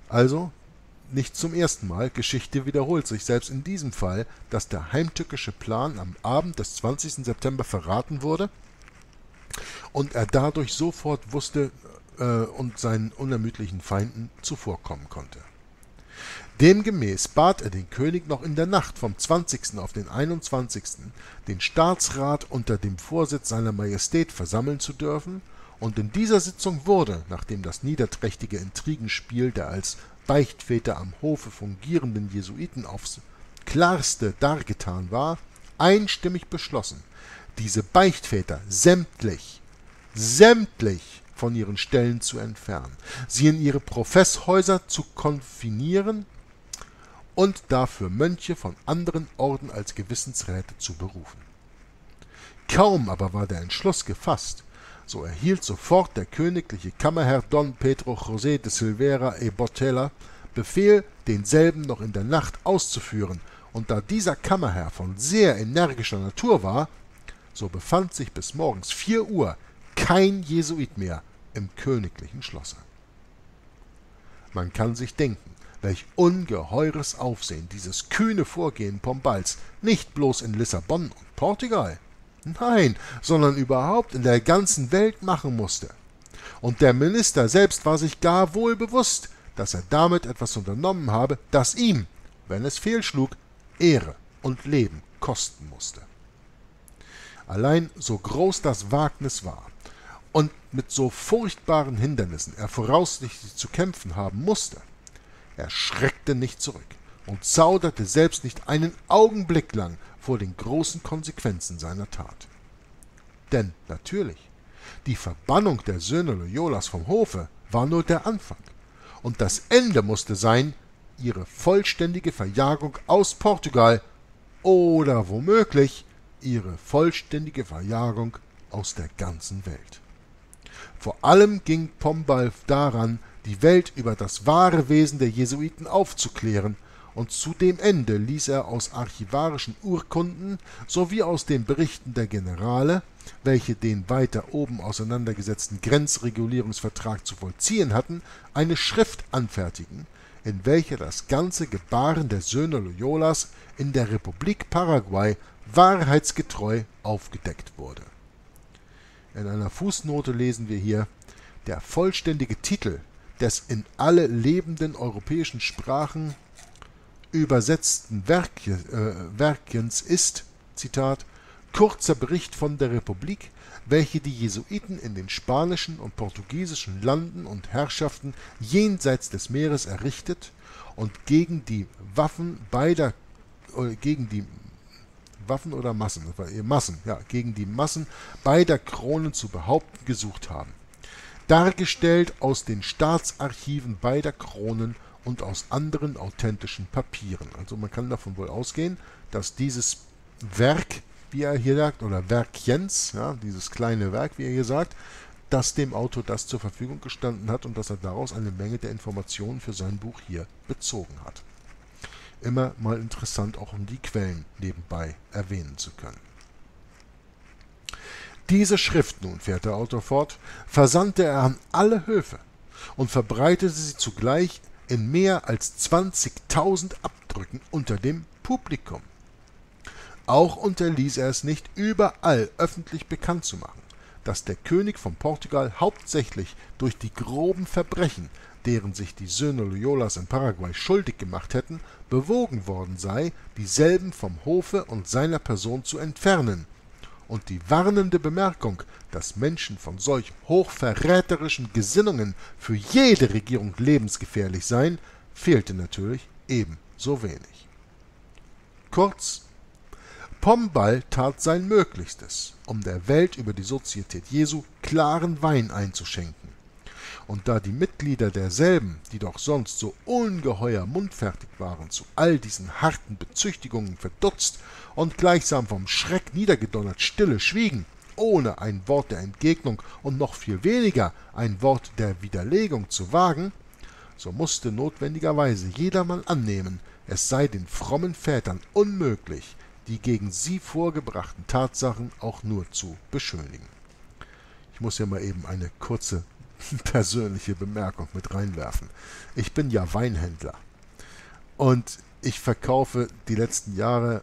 Also nicht zum ersten Mal, Geschichte wiederholt sich, selbst in diesem Fall, dass der heimtückische Plan am Abend des zwanzigsten September verraten wurde und er dadurch sofort wusste äh, und seinen unermüdlichen Feinden zuvorkommen konnte. Demgemäß bat er den König noch in der Nacht vom zwanzigsten auf den einundzwanzigsten den Staatsrat unter dem Vorsitz seiner Majestät versammeln zu dürfen, und in dieser Sitzung wurde, nachdem das niederträchtige Intrigenspiel der als Beichtväter am Hofe fungierenden Jesuiten aufs Klarste dargetan war, einstimmig beschlossen, diese Beichtväter sämtlich, sämtlich von ihren Stellen zu entfernen, sie in ihre Professhäuser zu konfinieren und dafür Mönche von anderen Orden als Gewissensräte zu berufen. Kaum aber war der Entschluss gefasst, so erhielt sofort der königliche Kammerherr Don Pedro José de Silveira e Botella Befehl, denselben noch in der Nacht auszuführen, und da dieser Kammerherr von sehr energischer Natur war, so befand sich bis morgens vier Uhr kein Jesuit mehr im königlichen Schlosse. Man kann sich denken, welch ungeheures Aufsehen dieses kühne Vorgehen Pombals nicht bloß in Lissabon und Portugal, nein, sondern überhaupt in der ganzen Welt machen musste. Und der Minister selbst war sich gar wohl bewusst, dass er damit etwas unternommen habe, das ihm, wenn es fehlschlug, Ehre und Leben kosten musste. Allein so groß das Wagnis war und mit so furchtbaren Hindernissen er voraussichtlich zu kämpfen haben musste, er schreckte nicht zurück und zauderte selbst nicht einen Augenblick lang vor den großen Konsequenzen seiner Tat. Denn natürlich, die Verbannung der Söhne Loyolas vom Hofe war nur der Anfang, und das Ende musste sein, ihre vollständige Verjagung aus Portugal oder womöglich ihre vollständige Verjagung aus der ganzen Welt. Vor allem ging Pombal daran, die Welt über das wahre Wesen der Jesuiten aufzuklären, und zu dem Ende ließ er aus archivarischen Urkunden sowie aus den Berichten der Generale, welche den weiter oben auseinandergesetzten Grenzregulierungsvertrag zu vollziehen hatten, eine Schrift anfertigen, in welcher das ganze Gebaren der Söhne Loyolas in der Republik Paraguay wahrheitsgetreu aufgedeckt wurde. In einer Fußnote lesen wir hier: Der vollständige Titel des in alle lebenden europäischen Sprachen übersetzten Werke, äh, Werkens ist, Zitat, kurzer Bericht von der Republik, welche die Jesuiten in den spanischen und portugiesischen Landen und Herrschaften jenseits des Meeres errichtet und gegen die Waffen beider, äh, gegen die Waffen oder Massen, Massen, ja, gegen die Massen beider Kronen zu behaupten gesucht haben. Dargestellt aus den Staatsarchiven beider Kronen und aus anderen authentischen Papieren. Also man kann davon wohl ausgehen, dass dieses Werk, wie er hier sagt, oder Werkjens, ja, dieses kleine Werk, wie er hier sagt, dass dem Autor das zur Verfügung gestanden hat und dass er daraus eine Menge der Informationen für sein Buch hier bezogen hat. Immer mal interessant, auch um die Quellen nebenbei erwähnen zu können. Diese Schrift nun, fährt der Autor fort, versandte er an alle Höfe und verbreitete sie zugleich in mehr als zwanzigtausend Abdrücken unter dem Publikum. Auch unterließ er es nicht, überall öffentlich bekannt zu machen, dass der König von Portugal hauptsächlich durch die groben Verbrechen, deren sich die Söhne Loyolas in Paraguay schuldig gemacht hätten, bewogen worden sei, dieselben vom Hofe und seiner Person zu entfernen, und die warnende Bemerkung, dass Menschen von solch hochverräterischen Gesinnungen für jede Regierung lebensgefährlich seien, fehlte natürlich ebenso wenig. Kurz, Pombal tat sein Möglichstes, um der Welt über die Sozietät Jesu klaren Wein einzuschenken. Und da die Mitglieder derselben, die doch sonst so ungeheuer mundfertig waren, zu all diesen harten Bezüchtigungen verdutzt und gleichsam vom Schreck niedergedonnert stille schwiegen, ohne ein Wort der Entgegnung und noch viel weniger ein Wort der Widerlegung zu wagen, so musste notwendigerweise jedermann annehmen, es sei den frommen Vätern unmöglich, die gegen sie vorgebrachten Tatsachen auch nur zu beschönigen. Ich muss hier mal eben eine kurze persönliche Bemerkung mit reinwerfen. Ich bin ja Weinhändler und ich verkaufe die letzten Jahre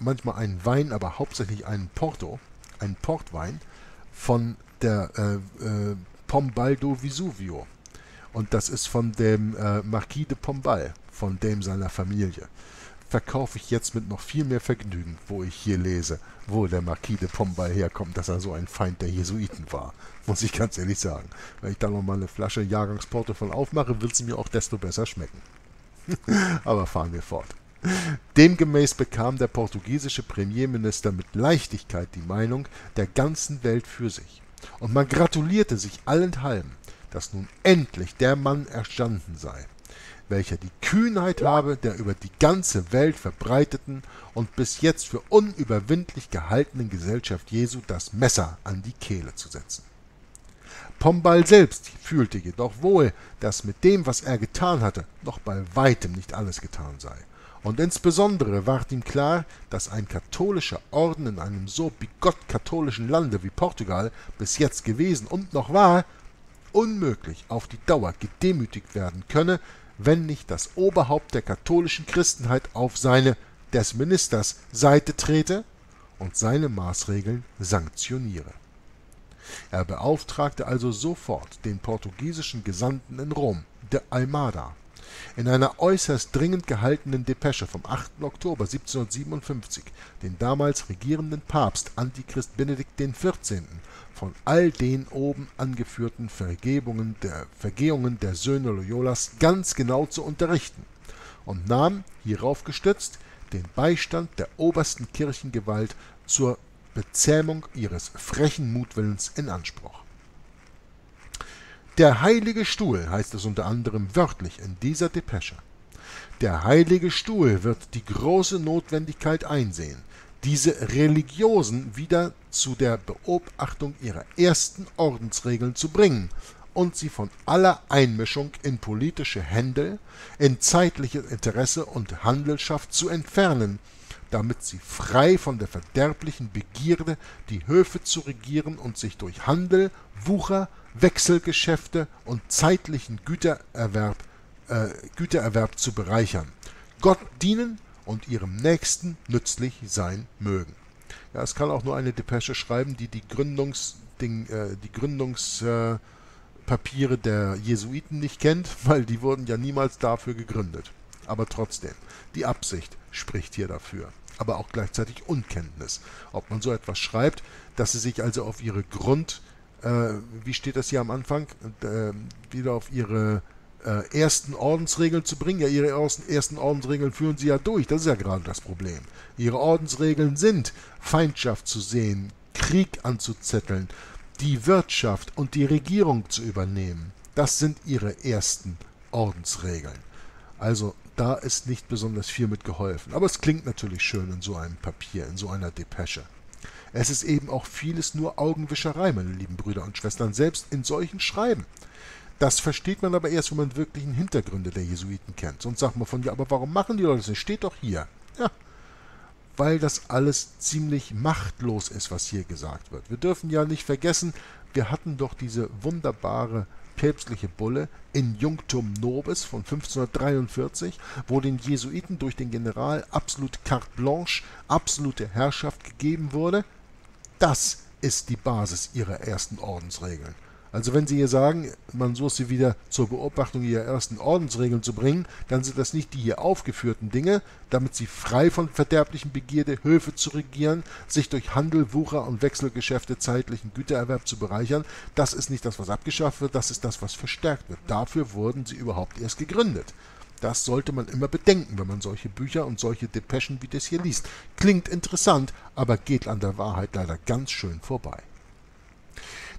manchmal einen Wein, aber hauptsächlich einen Porto, einen Portwein von der äh, äh, Pombal do Vesuvio. Und das ist von dem äh, Marquis de Pombal, von dem seiner Familie. Verkaufe ich jetzt mit noch viel mehr Vergnügen, wo ich hier lese, wo der Marquis de Pombal herkommt, dass er so ein Feind der Jesuiten war. Muss ich ganz ehrlich sagen. Wenn ich da noch mal eine Flasche Jahrgangsporto von aufmache, wird sie mir auch desto besser schmecken. Aber fahren wir fort. Demgemäß bekam der portugiesische Premierminister mit Leichtigkeit die Meinung der ganzen Welt für sich. Und man gratulierte sich allenthalben, dass nun endlich der Mann erstanden sei, welcher die Kühnheit habe, der über die ganze Welt verbreiteten und bis jetzt für unüberwindlich gehaltenen Gesellschaft Jesu das Messer an die Kehle zu setzen. Pombal selbst fühlte jedoch wohl, dass mit dem, was er getan hatte, noch bei weitem nicht alles getan sei. Und insbesondere ward ihm klar, dass ein katholischer Orden in einem so bigott-katholischen Lande wie Portugal bis jetzt gewesen und noch war, unmöglich auf die Dauer gedemütigt werden könne, wenn nicht das Oberhaupt der katholischen Christenheit auf seine, des Ministers, Seite trete und seine Maßregeln sanktioniere. Er beauftragte also sofort den portugiesischen Gesandten in Rom, de Almada, in einer äußerst dringend gehaltenen Depesche vom achten Oktober siebzehnhundertsiebenundfünfzig, den damals regierenden Papst Antichrist Benedikt der vierzehnte von all den oben angeführten Vergebungen der, Vergehungen der Söhne Loyolas ganz genau zu unterrichten und nahm, hierauf gestützt, den Beistand der obersten Kirchengewalt zur Bezähmung ihres frechen Mutwillens in Anspruch. Der Heilige Stuhl heißt es unter anderem wörtlich in dieser Depesche. Der Heilige Stuhl wird die große Notwendigkeit einsehen, diese Religiosen wieder zu der Beobachtung ihrer ersten Ordensregeln zu bringen und sie von aller Einmischung in politische Händel, in zeitliches Interesse und Handelschaft zu entfernen, damit sie frei von der verderblichen Begierde, die Höfe zu regieren und sich durch Handel, Wucher, Wechselgeschäfte und zeitlichen Gütererwerb, äh, Gütererwerb zu bereichern, Gott dienen und ihrem Nächsten nützlich sein mögen. Ja, es kann auch nur eine Depesche schreiben, die die, Gründungsding, äh, die Gründungspapiere der Jesuiten nicht kennt, weil die wurden ja niemals dafür gegründet. Aber trotzdem, die Absicht spricht hier dafür, aber auch gleichzeitig Unkenntnis. Ob man so etwas schreibt, dass sie sich also auf ihre Grund... wie steht das hier am Anfang, wieder auf ihre ersten Ordensregeln zu bringen. Ja, ihre ersten Ordensregeln führen sie ja durch, das ist ja gerade das Problem. Ihre Ordensregeln sind, Feindschaft zu sehen, Krieg anzuzetteln, die Wirtschaft und die Regierung zu übernehmen. Das sind ihre ersten Ordensregeln. Also da ist nicht besonders viel mit geholfen. Aber es klingt natürlich schön in so einem Papier, in so einer Depesche. Es ist eben auch vieles nur Augenwischerei, meine lieben Brüder und Schwestern, selbst in solchen Schreiben. Das versteht man aber erst, wenn man wirklich die Hintergründe der Jesuiten kennt. Sonst sagt man von, ja, aber warum machen die Leute das nicht? Steht doch hier. Ja, weil das alles ziemlich machtlos ist, was hier gesagt wird. Wir dürfen ja nicht vergessen, wir hatten doch diese wunderbare päpstliche Bulle in Junctum Nobis von fünfzehnhundertdreiundvierzig, wo den Jesuiten durch den General absolute carte blanche, absolute Herrschaft gegeben wurde. Das ist die Basis ihrer ersten Ordensregeln. Also wenn sie hier sagen, man sucht sie wieder zur Beobachtung ihrer ersten Ordensregeln zu bringen, dann sind das nicht die hier aufgeführten Dinge, damit sie frei von verderblichen Begierde, Höfe zu regieren, sich durch Handel, Wucher und Wechselgeschäfte, zeitlichen Gütererwerb zu bereichern. Das ist nicht das, was abgeschafft wird, das ist das, was verstärkt wird. Dafür wurden sie überhaupt erst gegründet. Das sollte man immer bedenken, wenn man solche Bücher und solche Depeschen wie das hier liest. Klingt interessant, aber geht an der Wahrheit leider ganz schön vorbei.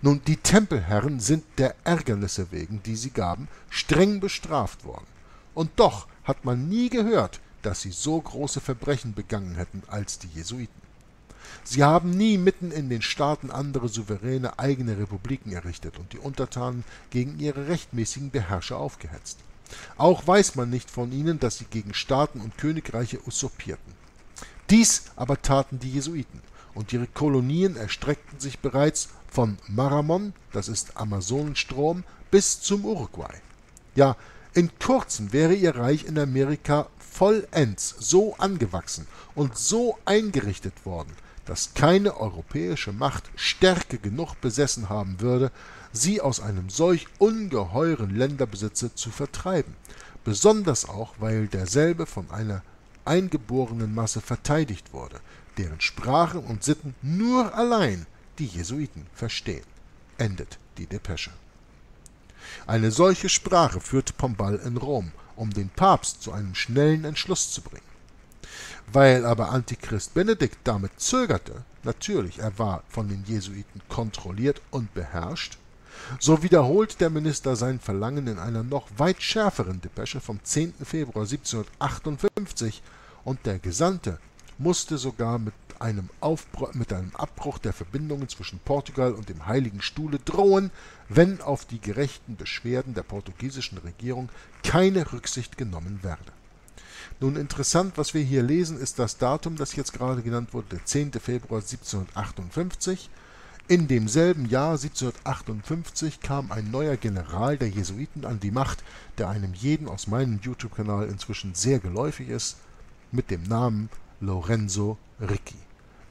Nun, die Tempelherren sind der Ärgernisse wegen, die sie gaben, streng bestraft worden. Und doch hat man nie gehört, dass sie so große Verbrechen begangen hätten als die Jesuiten. Sie haben nie mitten in den Staaten andere souveräne eigene Republiken errichtet und die Untertanen gegen ihre rechtmäßigen Beherrscher aufgehetzt. Auch weiß man nicht von ihnen, dass sie gegen Staaten und Königreiche usurpierten. Dies aber taten die Jesuiten, und ihre Kolonien erstreckten sich bereits von Maramon, das ist Amazonenstrom, bis zum Uruguay. Ja, in kurzem wäre ihr Reich in Amerika vollends so angewachsen und so eingerichtet worden, dass keine europäische Macht Stärke genug besessen haben würde, sie aus einem solch ungeheuren Länderbesitze zu vertreiben, besonders auch, weil derselbe von einer eingeborenen Masse verteidigt wurde, deren Sprachen und Sitten nur allein die Jesuiten verstehen. Endet die Depesche. Eine solche Sprache führt Pombal in Rom, um den Papst zu einem schnellen Entschluss zu bringen. Weil aber Antichrist Benedikt damit zögerte, natürlich, er war von den Jesuiten kontrolliert und beherrscht, so wiederholt der Minister sein Verlangen in einer noch weit schärferen Depesche vom zehnten Februar siebzehnhundertachtundfünfzig, und der Gesandte musste sogar mit einem, Aufbruch, mit einem Abbruch der Verbindungen zwischen Portugal und dem Heiligen Stuhle drohen, wenn auf die gerechten Beschwerden der portugiesischen Regierung keine Rücksicht genommen werde. Nun, interessant, was wir hier lesen, ist das Datum, das jetzt gerade genannt wurde, der zehnte Februar siebzehnhundertachtundfünfzig. In demselben Jahr siebzehnhundertachtundfünfzig kam ein neuer General der Jesuiten an die Macht, der einem jeden aus meinem YouTube-Kanal inzwischen sehr geläufig ist, mit dem Namen Lorenzo Ricci.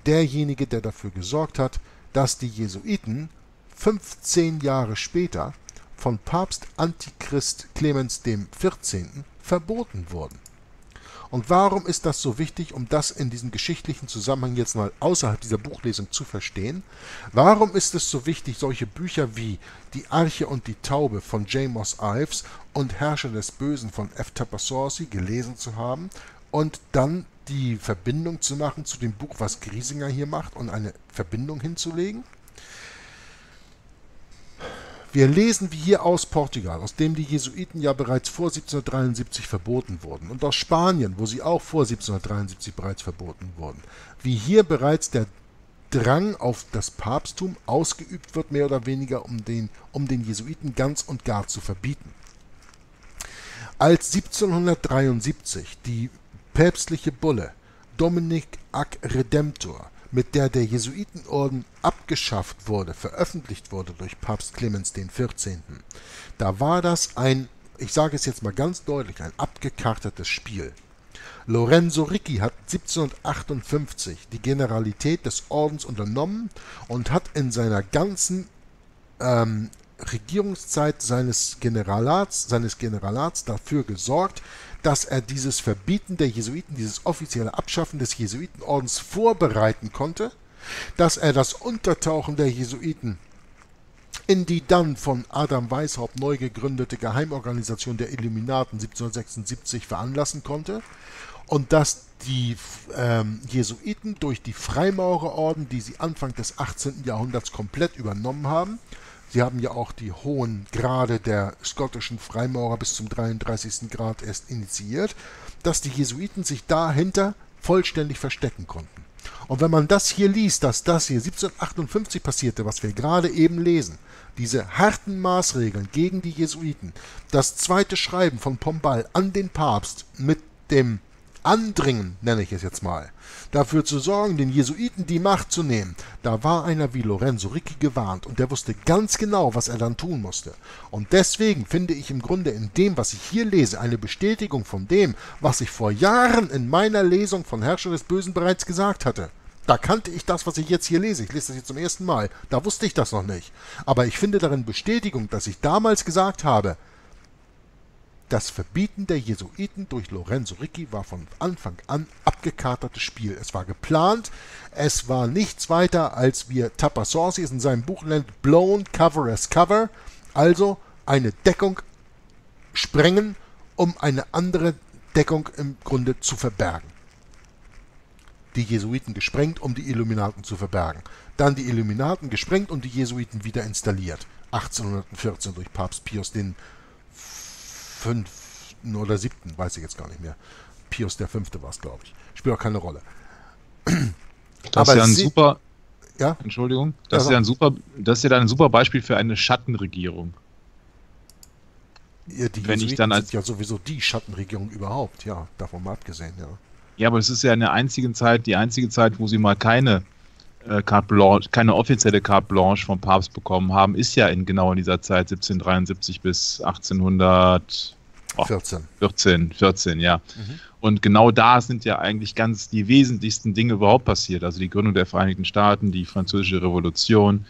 Derjenige, der dafür gesorgt hat, dass die Jesuiten fünfzehn Jahre später von Papst Antichrist Clemens dem vierzehnten verboten wurden. Und warum ist das so wichtig, um das in diesem geschichtlichen Zusammenhang jetzt mal außerhalb dieser Buchlesung zu verstehen? Warum ist es so wichtig, solche Bücher wie Die Arche und die Taube von J. Moss Ives und Herrscher des Bösen von F. Tapasorsi gelesen zu haben und dann die Verbindung zu machen zu dem Buch, was Griesinger hier macht, und eine Verbindung hinzulegen? Wir lesen wie hier aus Portugal, aus dem die Jesuiten ja bereits vor siebzehnhundertdreiundsiebzig verboten wurden, und aus Spanien, wo sie auch vor siebzehnhundertdreiundsiebzig bereits verboten wurden, wie hier bereits der Drang auf das Papsttum ausgeübt wird, mehr oder weniger, um den, um den Jesuiten ganz und gar zu verbieten. Als siebzehnhundertdreiundsiebzig die päpstliche Bulle Dominic ac Redemptor, mit der der Jesuitenorden abgeschafft wurde, veröffentlicht wurde durch Papst Clemens den vierzehnten. Da war das ein, ich sage es jetzt mal ganz deutlich, ein abgekartetes Spiel. Lorenzo Ricci hat siebzehnhundertachtundfünfzig die Generalität des Ordens unternommen und hat in seiner ganzen ähm, Regierungszeit seines Generalats, seines Generalats dafür gesorgt, dass er dieses Verbieten der Jesuiten, dieses offizielle Abschaffen des Jesuitenordens vorbereiten konnte, dass er das Untertauchen der Jesuiten in die dann von Adam Weishaupt neu gegründete Geheimorganisation der Illuminaten siebzehnhundertsechsundsiebzig veranlassen konnte, und dass die ähm, Jesuiten durch die Freimaurerorden, die sie Anfang des achtzehnten Jahrhunderts komplett übernommen haben, sie haben ja auch die hohen Grade der schottischen Freimaurer bis zum dreiunddreißigsten Grad erst initiiert, dass die Jesuiten sich dahinter vollständig verstecken konnten. Und wenn man das hier liest, dass das hier siebzehnhundertachtundfünfzig passierte, was wir gerade eben lesen, diese harten Maßregeln gegen die Jesuiten, das zweite Schreiben von Pombal an den Papst mit dem Andringen, nenne ich es jetzt mal, dafür zu sorgen, den Jesuiten die Macht zu nehmen, da war einer wie Lorenzo Ricci gewarnt, und der wusste ganz genau, was er dann tun musste. Und deswegen finde ich im Grunde in dem, was ich hier lese, eine Bestätigung von dem, was ich vor Jahren in meiner Lesung von Herrscher des Bösen bereits gesagt hatte. Da kannte ich das, was ich jetzt hier lese. Ich lese das jetzt zum ersten Mal. Da wusste ich das noch nicht. Aber ich finde darin Bestätigung, dass ich damals gesagt habe, das Verbieten der Jesuiten durch Lorenzo Ricci war von Anfang an abgekartetes Spiel. Es war geplant, es war nichts weiter als, wie Tapasorsi es in seinem Buch nennt, blown cover as cover, also eine Deckung sprengen, um eine andere Deckung im Grunde zu verbergen. Die Jesuiten gesprengt, um die Illuminaten zu verbergen. Dann die Illuminaten gesprengt und die Jesuiten wieder installiert. achtzehnhundertvierzehn durch Papst Pius den fünften oder siebten, weiß ich jetzt gar nicht mehr. Pius der Fünfte war es, glaube ich. Spielt auch keine Rolle. Das ist ja ein super... Ja? Entschuldigung. Das ist ja ein super, das ist ja dann ein super Beispiel für eine Schattenregierung. Ja, die Wenn Jesuiten ich dann als sind ja sowieso die Schattenregierung überhaupt, ja, davon mal abgesehen, ja. Ja, aber es ist ja in der einzigen Zeit, die einzige Zeit, wo sie mal keine äh, Carte Blanche, keine offizielle Carte Blanche vom Papst bekommen haben, ist ja in genau in dieser Zeit siebzehnhundertdreiundsiebzig bis achtzehnhundertvierzehn, ja. Mhm. Und genau da sind ja eigentlich ganz die wesentlichsten Dinge überhaupt passiert. Also die Gründung der Vereinigten Staaten, die Französische Revolution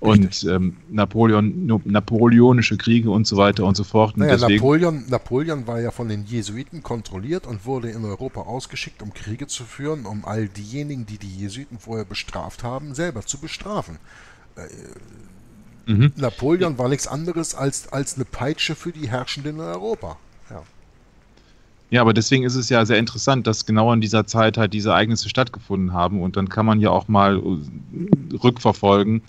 und ähm, Napoleon, no, napoleonische Kriege und so weiter und so fort. Naja, und deswegen, Napoleon, Napoleon war ja von den Jesuiten kontrolliert und wurde in Europa ausgeschickt, um Kriege zu führen, um all diejenigen, die die Jesuiten vorher bestraft haben, selber zu bestrafen. Äh, mhm. Napoleon war nichts anderes als, als eine Peitsche für die Herrschenden in Europa. Ja. Ja, aber deswegen ist es ja sehr interessant, dass genau in dieser Zeit halt diese Ereignisse stattgefunden haben. Und dann kann man ja auch mal rückverfolgen,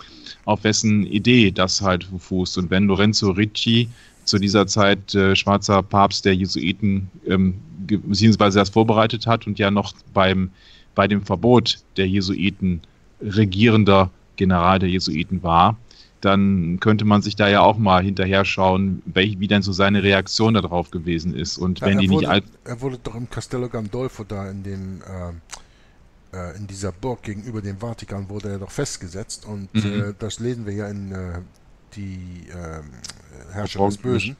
auf wessen Idee das halt fußt. Und wenn Lorenzo Ricci zu dieser Zeit äh, schwarzer Papst der Jesuiten ähm, beziehungsweise das vorbereitet hat und ja noch beim, bei dem Verbot der Jesuiten regierender General der Jesuiten war, dann könnte man sich da ja auch mal hinterher schauen, welch, wie denn so seine Reaktion darauf gewesen ist. Und ja, wenn die wurde, nicht er wurde doch im Castello Gandolfo da in dem äh, äh, in dieser Burg gegenüber dem Vatikan wurde er doch festgesetzt und mhm. äh, das lesen wir ja in äh, die äh, Herrscher Burg, des Bösen,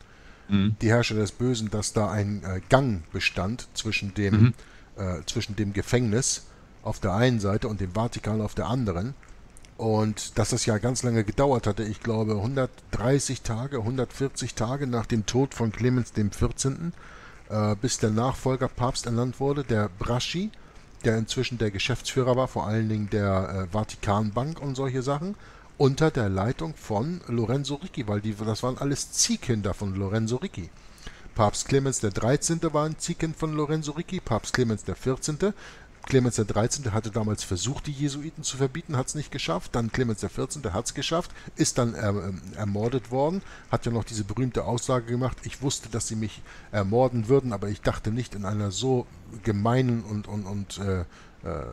mhm. die Herrscher des Bösen, dass da ein äh, Gang bestand zwischen dem mhm. äh, zwischen dem Gefängnis auf der einen Seite und dem Vatikan auf der anderen. Und dass das ja ganz lange gedauert hatte, ich glaube hundertdreißig Tage, hundertvierzig Tage nach dem Tod von Clemens dem vierzehnten Äh, bis der Nachfolger Papst ernannt wurde, der Braschi, der inzwischen der Geschäftsführer war, vor allen Dingen der äh, Vatikanbank und solche Sachen, unter der Leitung von Lorenzo Ricci, weil die, das waren alles Ziehkinder von Lorenzo Ricci. Papst Clemens der dreizehnte war ein Ziehkind von Lorenzo Ricci, Papst Clemens der vierzehnte Clemens der dreizehnte hatte damals versucht, die Jesuiten zu verbieten, hat es nicht geschafft. Dann Clemens der vierzehnte hat es geschafft, ist dann er, äh, ermordet worden, hat ja noch diese berühmte Aussage gemacht, ich wusste, dass sie mich ermorden würden, aber ich dachte nicht in einer so gemeinen und, und, und äh, äh,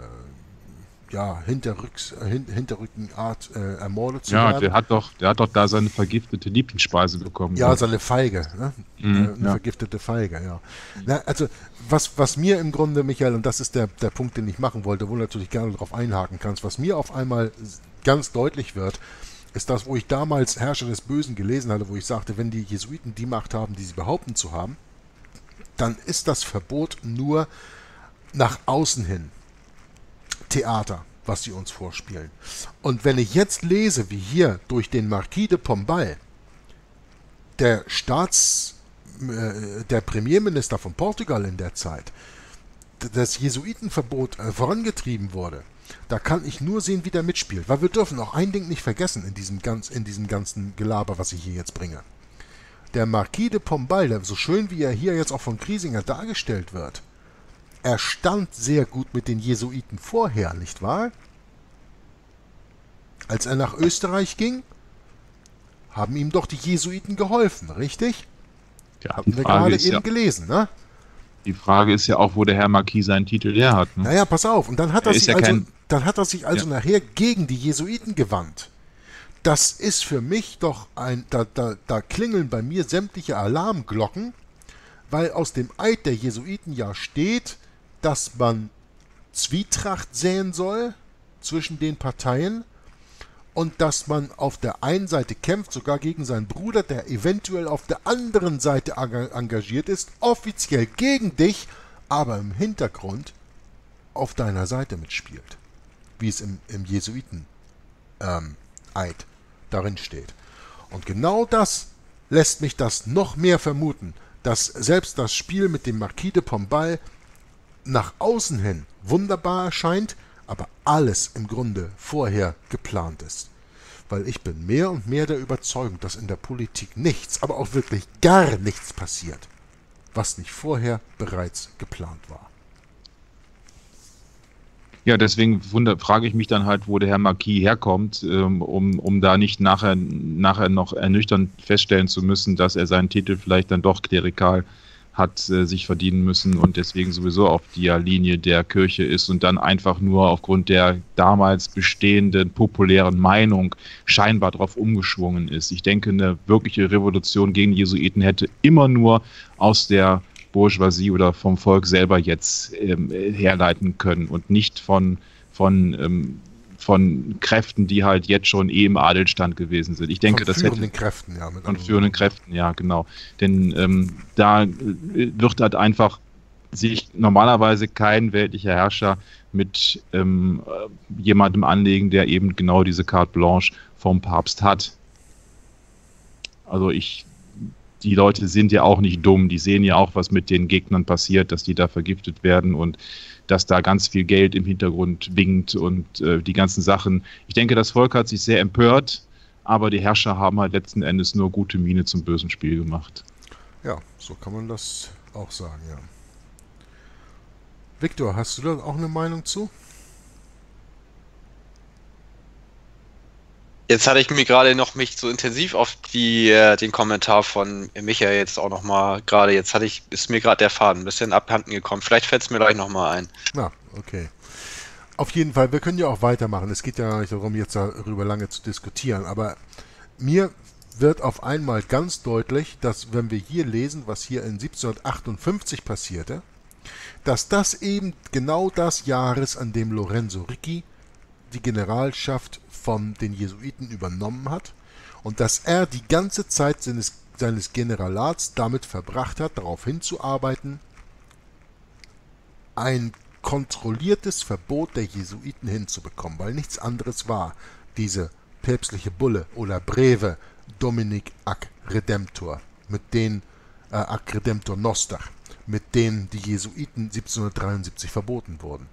ja, hinterrücks, hin, hinterrücken Art äh, ermordet zu ja, werden. Ja, der hat doch, der hat doch da seine vergiftete Lieblingsspeise bekommen. Ja, oder? Seine Feige, ne? Mhm, äh, eine ja. vergiftete Feige, ja. Na, also, was, was mir im Grunde, Michael, und das ist der, der Punkt, den ich machen wollte, wo du natürlich gerne drauf einhaken kannst, was mir auf einmal ganz deutlich wird, ist das, wo ich damals Herrscher des Bösen gelesen hatte, wo ich sagte, wenn die Jesuiten die Macht haben, die sie behaupten zu haben, dann ist das Verbot nur nach außen hin. Theater, was sie uns vorspielen. Und wenn ich jetzt lese, wie hier durch den Marquis de Pombal, der Staats, äh, der Premierminister von Portugal in der Zeit, das Jesuitenverbot äh, vorangetrieben wurde, da kann ich nur sehen, wie der mitspielt. Weil wir dürfen auch ein Ding nicht vergessen in diesem, ganz, in diesem ganzen Gelaber, was ich hier jetzt bringe. Der Marquis de Pombal, der, so schön wie er hier jetzt auch von Griesinger dargestellt wird, er stand sehr gut mit den Jesuiten vorher, nicht wahr? Als er nach Österreich ging, haben ihm doch die Jesuiten geholfen, richtig? Ja, haben wir gerade eben ja, gelesen, ne? Die Frage ist ja auch, wo der Herr Marquis seinen Titel her hat. Ne? Naja, pass auf. Und dann hat er, er sich ja also, kein... dann hat er sich also ja. nachher gegen die Jesuiten gewandt. Das ist für mich doch ein... Da, da, da klingeln bei mir sämtliche Alarmglocken, weil aus dem Eid der Jesuiten ja steht, dass man Zwietracht säen soll zwischen den Parteien und dass man auf der einen Seite kämpft, sogar gegen seinen Bruder, der eventuell auf der anderen Seite engagiert ist, offiziell gegen dich, aber im Hintergrund auf deiner Seite mitspielt, wie es im, im Jesuiten ähm, Eid darin steht. Und genau das lässt mich das noch mehr vermuten, dass selbst das Spiel mit dem Marquis de Pombal nach außen hin wunderbar erscheint, aber alles im Grunde vorher geplant ist. Weil ich bin mehr und mehr der Überzeugung, dass in der Politik nichts, aber auch wirklich gar nichts passiert, was nicht vorher bereits geplant war. Ja, deswegen wundere, frage ich mich dann halt, wo der Herr Marquis herkommt, ähm, um, um da nicht nachher, nachher noch ernüchternd feststellen zu müssen, dass er seinen Titel vielleicht dann doch klerikal hat äh, sich verdienen müssen und deswegen sowieso auf der Linie der Kirche ist und dann einfach nur aufgrund der damals bestehenden populären Meinung scheinbar darauf umgeschwungen ist. Ich denke, eine wirkliche Revolution gegen Jesuiten hätte immer nur aus der Bourgeoisie oder vom Volk selber jetzt ähm, herleiten können und nicht von, von, ähm, von Kräften, die halt jetzt schon eh im Adelstand gewesen sind. Ich denke, von führenden das hätte, Kräften, ja. Mit von führenden Kräften, ja, genau. Denn ähm, da wird halt einfach sich normalerweise kein weltlicher Herrscher mit ähm, jemandem anlegen, der eben genau diese Carte Blanche vom Papst hat. Also ich... Die Leute sind ja auch nicht dumm, die sehen ja auch, was mit den Gegnern passiert, dass die da vergiftet werden und dass da ganz viel Geld im Hintergrund winkt und äh, die ganzen Sachen. Ich denke, das Volk hat sich sehr empört, aber die Herrscher haben halt letzten Endes nur gute Miene zum bösen Spiel gemacht. Ja, so kann man das auch sagen, ja. Victor, hast du da auch eine Meinung zu? Jetzt hatte ich mir gerade noch mich so intensiv auf die, äh, den Kommentar von Michael jetzt auch nochmal gerade, jetzt hatte ich, ist mir gerade der Faden ein bisschen abhanden gekommen. Vielleicht fällt es mir gleich nochmal ein. Na, okay. Auf jeden Fall, wir können ja auch weitermachen. Es geht ja nicht darum, jetzt darüber lange zu diskutieren, aber mir wird auf einmal ganz deutlich, dass wenn wir hier lesen, was hier in siebzehnhundertachtundfünfzig passierte, dass das eben genau das Jahr ist, an dem Lorenzo Ricci die Generalschaft von den Jesuiten übernommen hat und dass er die ganze Zeit seines, seines Generalats damit verbracht hat, darauf hinzuarbeiten, ein kontrolliertes Verbot der Jesuiten hinzubekommen, weil nichts anderes war diese päpstliche Bulle oder Breve Dominic ac Redemptor, mit denen äh, ac Redemptor Noster, mit denen die Jesuiten siebzehnhundertdreiundsiebzig verboten wurden.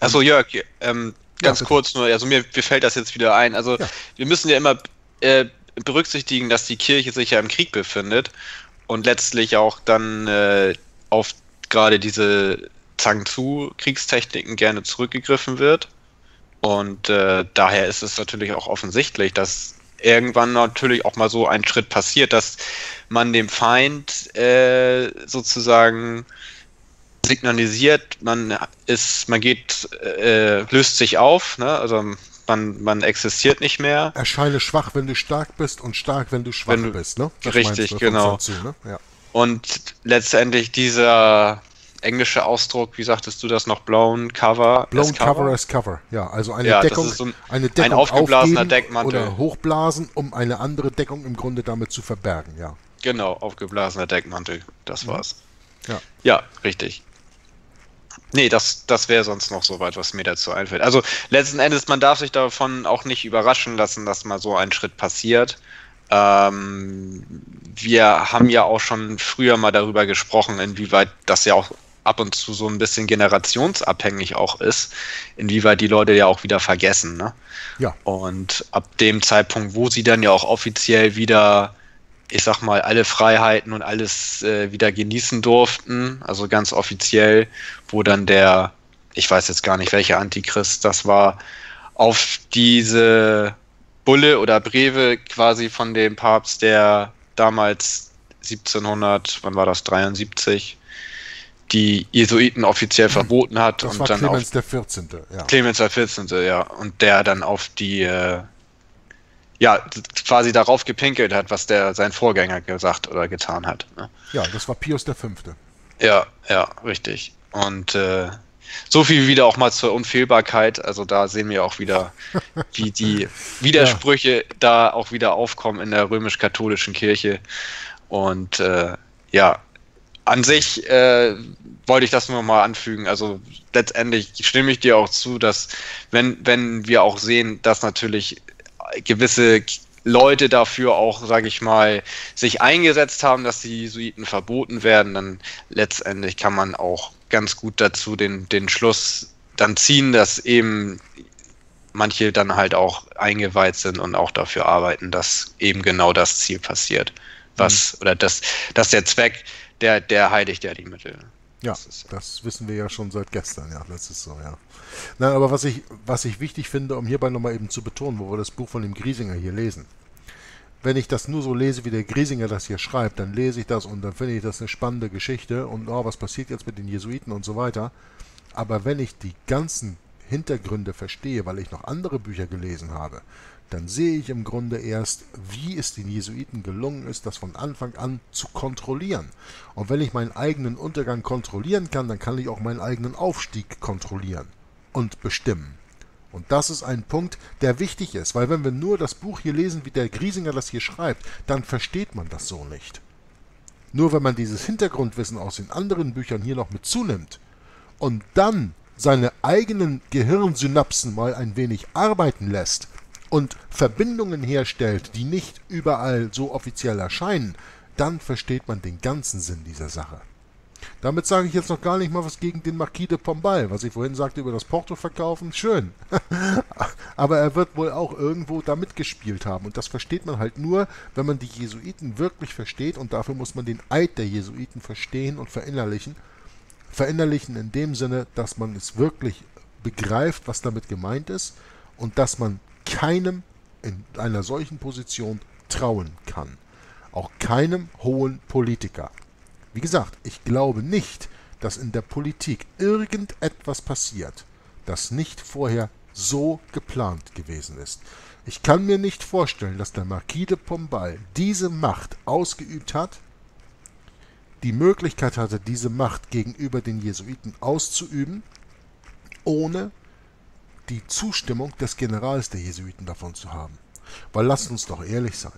Also Jörg, ähm Ganz ja, kurz nur, also mir, mir fällt das jetzt wieder ein. Also ja. Wir müssen ja immer äh, berücksichtigen, dass die Kirche sich ja im Krieg befindet und letztlich auch dann äh, auf gerade diese Zhang-Zu-Kriegstechniken gerne zurückgegriffen wird. Und äh, daher ist es natürlich auch offensichtlich, dass irgendwann natürlich auch mal so ein Schritt passiert, dass man dem Feind äh, sozusagen... signalisiert, man ist, man geht, äh, löst sich auf, ne? Also man, man existiert nicht mehr. Erscheine schwach, wenn du stark bist und stark, wenn du schwach wenn du, bist, ne? Das richtig, du, genau. Dazu, ne? Ja. Und letztendlich dieser englische Ausdruck, wie sagtest du das noch, blown cover? Blown as cover? cover as cover, ja, also eine ja, Deckung, das ist so ein, eine Deckung ein aufgeblasener Deckmantel oder hochblasen, um eine andere Deckung im Grunde damit zu verbergen, ja. Genau, aufgeblasener Deckmantel, das mhm. war's. Ja, ja richtig. Nee, das, das wäre sonst noch soweit, was mir dazu einfällt. Also letzten Endes, man darf sich davon auch nicht überraschen lassen, dass mal so ein Schritt passiert. Ähm, wir haben ja auch schon früher mal darüber gesprochen, inwieweit das ja auch ab und zu so ein bisschen generationsabhängig auch ist, inwieweit die Leute ja auch wieder vergessen. Ne? Ja. Und ab dem Zeitpunkt, wo sie dann ja auch offiziell wieder... ich sag mal, alle Freiheiten und alles äh, wieder genießen durften, also ganz offiziell, wo dann der, ich weiß jetzt gar nicht, welcher Antichrist das war, auf diese Bulle oder Breve quasi von dem Papst, der damals siebzehnhundert, wann war das, dreiundsiebzig, die Jesuiten offiziell verboten hat. Das und war dann Clemens der vierzehnte. Ja. Clemens der vierzehnte, ja. Und der dann auf die... Äh, ja, quasi darauf gepinkelt hat, was der sein Vorgänger gesagt oder getan hat. Ne? Ja, das war Pius der Fünfte Ja, ja, richtig. Und äh, so viel wieder auch mal zur Unfehlbarkeit. Also da sehen wir auch wieder, wie die Widersprüche ja. da auch wieder aufkommen in der römisch-katholischen Kirche. Und äh, ja, an sich äh, wollte ich das nur mal anfügen. Also letztendlich stimme ich dir auch zu, dass wenn, wenn wir auch sehen, dass natürlich... gewisse Leute dafür auch, sage ich mal, sich eingesetzt haben, dass die Jesuiten verboten werden, dann letztendlich kann man auch ganz gut dazu den, den Schluss dann ziehen, dass eben manche dann halt auch eingeweiht sind und auch dafür arbeiten, dass eben genau das Ziel passiert, was, mhm. oder dass, dass der Zweck der, der heiligt ja die Mittel. Ja, das, ist, das wissen wir ja schon seit gestern, ja, das ist so, ja. Nein, aber was ich, was ich wichtig finde, um hierbei nochmal eben zu betonen, wo wir das Buch von dem Griesinger hier lesen, wenn ich das nur so lese, wie der Griesinger das hier schreibt, dann lese ich das und dann finde ich das eine spannende Geschichte und oh, was passiert jetzt mit den Jesuiten und so weiter. Aber wenn ich die ganzen Hintergründe verstehe, weil ich noch andere Bücher gelesen habe, dann sehe ich im Grunde erst, wie es den Jesuiten gelungen ist, das von Anfang an zu kontrollieren. Und wenn ich meinen eigenen Untergang kontrollieren kann, dann kann ich auch meinen eigenen Aufstieg kontrollieren und bestimmen. Und das ist ein Punkt, der wichtig ist, weil wenn wir nur das Buch hier lesen, wie der Griesinger das hier schreibt, dann versteht man das so nicht. Nur wenn man dieses Hintergrundwissen aus den anderen Büchern hier noch mit zunimmt und dann seine eigenen Gehirnsynapsen mal ein wenig arbeiten lässt und Verbindungen herstellt, die nicht überall so offiziell erscheinen, dann versteht man den ganzen Sinn dieser Sache. Damit sage ich jetzt noch gar nicht mal was gegen den Marquis de Pombal, was ich vorhin sagte über das Porto verkaufen, schön. Aber er wird wohl auch irgendwo da mitgespielt haben und das versteht man halt nur, wenn man die Jesuiten wirklich versteht und dafür muss man den Eid der Jesuiten verstehen und verinnerlichen. Verinnerlichen in dem Sinne, dass man es wirklich begreift, was damit gemeint ist und dass man keinem in einer solchen Position trauen kann. Auch keinem hohen Politiker. Wie gesagt, ich glaube nicht, dass in der Politik irgendetwas passiert, das nicht vorher so geplant gewesen ist. Ich kann mir nicht vorstellen, dass der Marquis de Pombal diese Macht ausgeübt hat, die Möglichkeit hatte, diese Macht gegenüber den Jesuiten auszuüben, ohne die Zustimmung des Generals der Jesuiten davon zu haben. Weil lasst uns doch ehrlich sein.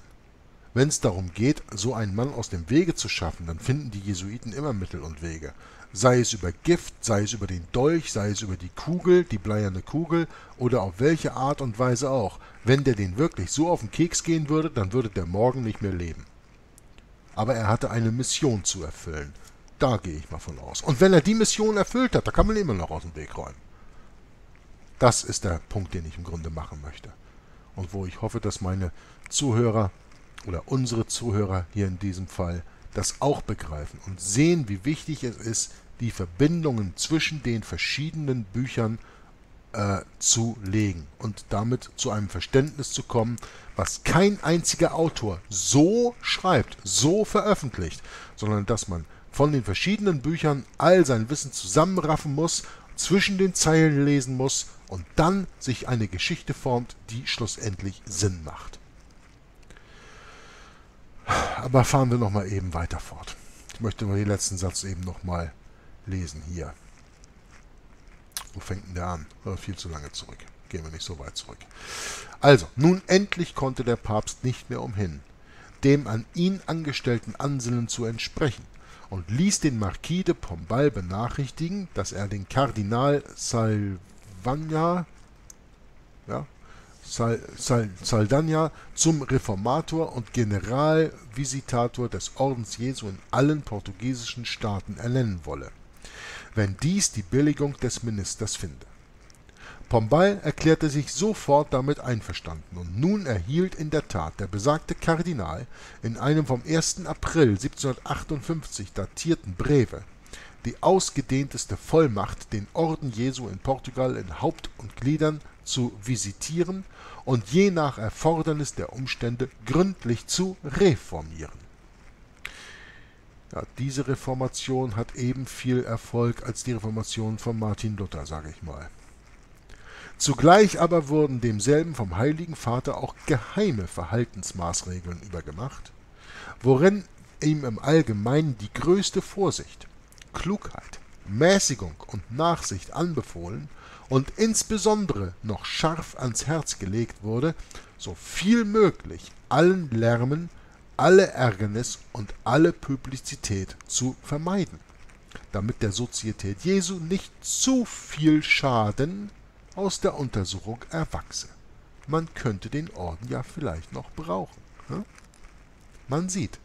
Wenn es darum geht, so einen Mann aus dem Wege zu schaffen, dann finden die Jesuiten immer Mittel und Wege. Sei es über Gift, sei es über den Dolch, sei es über die Kugel, die bleierne Kugel oder auf welche Art und Weise auch. Wenn der den wirklich so auf den Keks gehen würde, dann würde der morgen nicht mehr leben. Aber er hatte eine Mission zu erfüllen. Da gehe ich mal von aus. Und wenn er die Mission erfüllt hat, da kann man immer noch aus dem Weg räumen. Das ist der Punkt, den ich im Grunde machen möchte. Und wo ich hoffe, dass meine Zuhörer oder unsere Zuhörer hier in diesem Fall das auch begreifen und sehen, wie wichtig es ist, die Verbindungen zwischen den verschiedenen Büchern äh, zu legen und damit zu einem Verständnis zu kommen, was kein einziger Autor so schreibt, so veröffentlicht, sondern dass man von den verschiedenen Büchern all sein Wissen zusammenraffen muss, zwischen den Zeilen lesen muss und dann sich eine Geschichte formt, die schlussendlich Sinn macht. Aber fahren wir nochmal eben weiter fort. Ich möchte mal den letzten Satz eben nochmal lesen hier. Wo fängt denn der an? Oh, viel zu lange zurück. Gehen wir nicht so weit zurück. Also, nun endlich konnte der Papst nicht mehr umhin, dem an ihn angestellten Ansinnen zu entsprechen, und ließ den Marquis de Pombal benachrichtigen, dass er den Kardinal Salvagna, ja, Sal, Sal, Saldagna zum Reformator und Generalvisitator des Ordens Jesu in allen portugiesischen Staaten ernennen wolle, wenn dies die Billigung des Ministers finde. Pombal erklärte sich sofort damit einverstanden und nun erhielt in der Tat der besagte Kardinal in einem vom ersten April siebzehnhundertachtundfünfzig datierten Breve die ausgedehnteste Vollmacht, den Orden Jesu in Portugal in Haupt und Gliedern zu visitieren und je nach Erfordernis der Umstände gründlich zu reformieren. Ja, diese Reformation hat eben viel Erfolg als die Reformation von Martin Luther, sage ich mal. Zugleich aber wurden demselben vom Heiligen Vater auch geheime Verhaltensmaßregeln übergemacht, worin ihm im Allgemeinen die größte Vorsicht, Klugheit, Mäßigung und Nachsicht anbefohlen und insbesondere noch scharf ans Herz gelegt wurde, so viel möglich allen Lärmen, alle Ärgernis und alle Publizität zu vermeiden, damit der Sozietät Jesu nicht zu viel Schaden aus der Untersuchung erwachse. Man könnte den Orden ja vielleicht noch brauchen. Hm? Man sieht,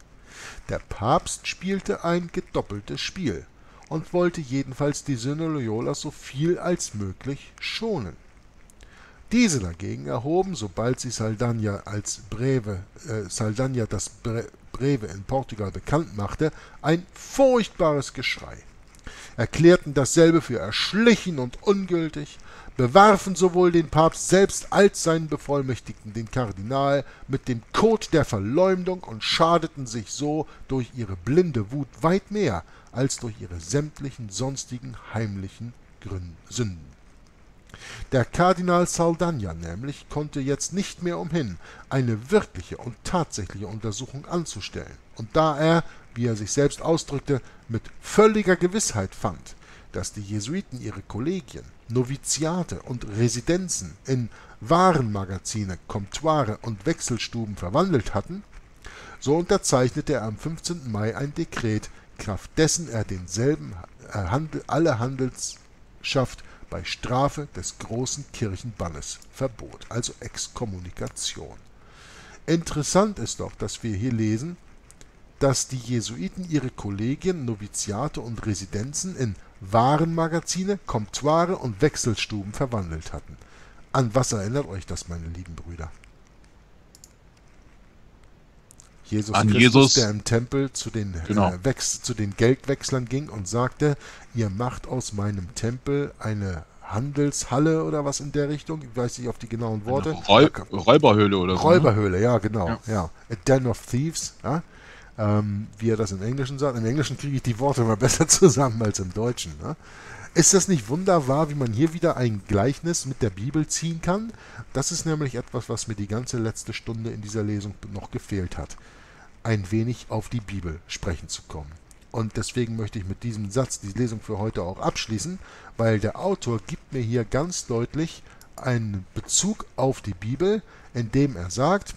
der Papst spielte ein gedoppeltes Spiel und wollte jedenfalls die Söhne Loyolas so viel als möglich schonen. Diese dagegen erhoben, sobald sie Saldagna als Breve, äh, Saldagna das Bre Breve in Portugal bekannt machte, ein furchtbares Geschrei, erklärten dasselbe für erschlichen und ungültig, bewarfen sowohl den Papst selbst als seinen Bevollmächtigten, den Kardinal, mit dem Kot der Verleumdung und schadeten sich so durch ihre blinde Wut weit mehr als durch ihre sämtlichen sonstigen heimlichen Sünden. Der Kardinal Saldana nämlich konnte jetzt nicht mehr umhin, eine wirkliche und tatsächliche Untersuchung anzustellen, und da er, wie er sich selbst ausdrückte, mit völliger Gewissheit fand, dass die Jesuiten ihre Kollegien, Noviziate und Residenzen in Warenmagazine, Comptoire und Wechselstuben verwandelt hatten, so unterzeichnete er am fünfzehnten Mai ein Dekret, kraft dessen er denselben alle Handelsschaft bei Strafe des großen Kirchenbannes verbot, also Exkommunikation. Interessant ist doch, dass wir hier lesen, dass die Jesuiten ihre Kollegien, Noviziate und Residenzen in Warenmagazine, Comptoire und Wechselstuben verwandelt hatten. An was erinnert euch das, meine lieben Brüder? Jesus An Christus, Jesus. der im Tempel zu den, genau. äh, zu den Geldwechslern ging und sagte, ihr macht aus meinem Tempel eine Handelshalle oder was in der Richtung, ich weiß nicht auf die genauen Worte. Räu Räuberhöhle oder so. Räuberhöhle, ja genau. Ja. Ja. A den of thieves, ja? Ähm, wie er das im Englischen sagt. Im Englischen kriege ich die Worte immer besser zusammen als im Deutschen. Ne? Ist das nicht wunderbar, wie man hier wieder ein Gleichnis mit der Bibel ziehen kann? Das ist nämlich etwas, was mir die ganze letzte Stunde in dieser Lesung noch gefehlt hat. Ein wenig auf die Bibel sprechen zu kommen. Und deswegen möchte ich mit diesem Satz die Lesung für heute auch abschließen, weil der Autor gibt mir hier ganz deutlich einen Bezug auf die Bibel, indem er sagt,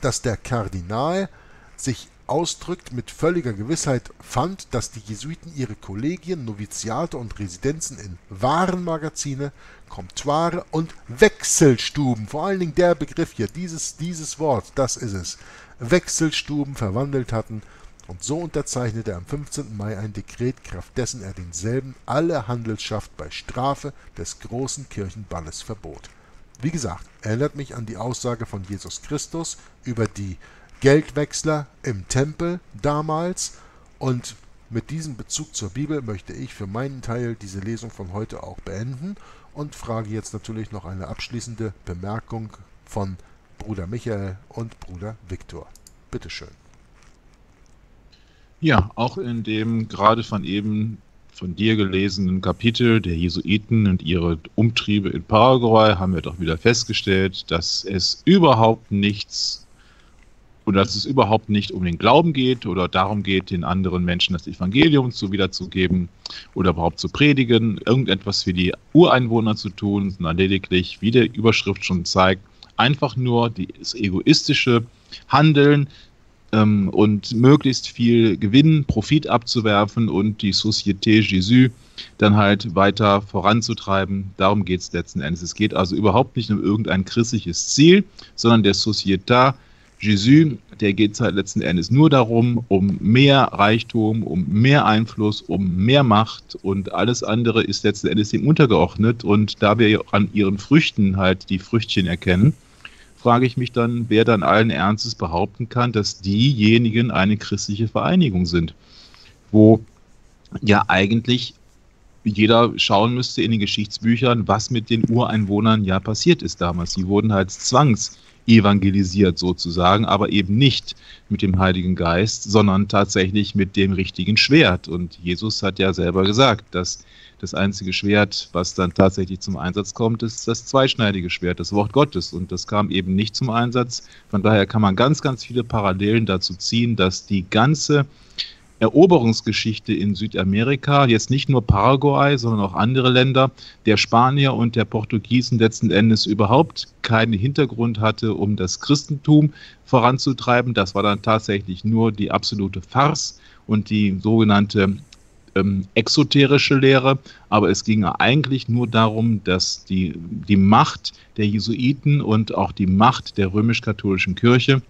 dass der Kardinal sich ausdrückt, mit völliger Gewissheit fand, dass die Jesuiten ihre Kollegien, Noviziate und Residenzen in Warenmagazine, Comptoire und Wechselstuben, vor allen Dingen der Begriff hier, dieses, dieses Wort, das ist es, Wechselstuben verwandelt hatten, und so unterzeichnete er am fünfzehnten Mai ein Dekret, kraft dessen er denselben alle Handelsschaft bei Strafe des großen Kirchenbannes verbot. Wie gesagt, erinnert mich an die Aussage von Jesus Christus über die Geldwechsler im Tempel damals, und mit diesem Bezug zur Bibel möchte ich für meinen Teil diese Lesung von heute auch beenden und frage jetzt natürlich noch eine abschließende Bemerkung von Bruder Michael und Bruder Viktor. Bitteschön. Ja, auch in dem gerade von eben von dir gelesenen Kapitel der Jesuiten und ihre Umtriebe in Paraguay haben wir doch wieder festgestellt, dass es überhaupt nichts Und dass es überhaupt nicht um den Glauben geht oder darum geht, den anderen Menschen das Evangelium zu wiederzugeben oder überhaupt zu predigen, irgendetwas für die Ureinwohner zu tun, sondern lediglich, wie die Überschrift schon zeigt, einfach nur das egoistische Handeln ähm, und möglichst viel Gewinn, Profit abzuwerfen und die Société Jésus dann halt weiter voranzutreiben. Darum geht es letzten Endes. Es geht also überhaupt nicht um irgendein christliches Ziel, sondern der Société Jésus, der geht es halt letzten Endes nur darum, um mehr Reichtum, um mehr Einfluss, um mehr Macht, und alles andere ist letzten Endes dem untergeordnet, und da wir an ihren Früchten halt die Früchtchen erkennen, frage ich mich dann, wer dann allen Ernstes behaupten kann, dass diejenigen eine christliche Vereinigung sind, wo ja eigentlich jeder schauen müsste in den Geschichtsbüchern, was mit den Ureinwohnern ja passiert ist damals. Die wurden halt zwangs evangelisiert sozusagen, aber eben nicht mit dem Heiligen Geist, sondern tatsächlich mit dem richtigen Schwert. Und Jesus hat ja selber gesagt, dass das einzige Schwert, was dann tatsächlich zum Einsatz kommt, ist das zweischneidige Schwert, das Wort Gottes. Und das kam eben nicht zum Einsatz. Von daher kann man ganz, ganz viele Parallelen dazu ziehen, dass die ganze Eroberungsgeschichte in Südamerika, jetzt nicht nur Paraguay, sondern auch andere Länder, der Spanier und der Portugiesen letzten Endes überhaupt keinen Hintergrund hatte, um das Christentum voranzutreiben. Das war dann tatsächlich nur die absolute Farce und die sogenannte ähm, exoterische Lehre. Aber es ging eigentlich nur darum, dass die, die Macht der Jesuiten und auch die Macht der römisch-katholischen Kirche,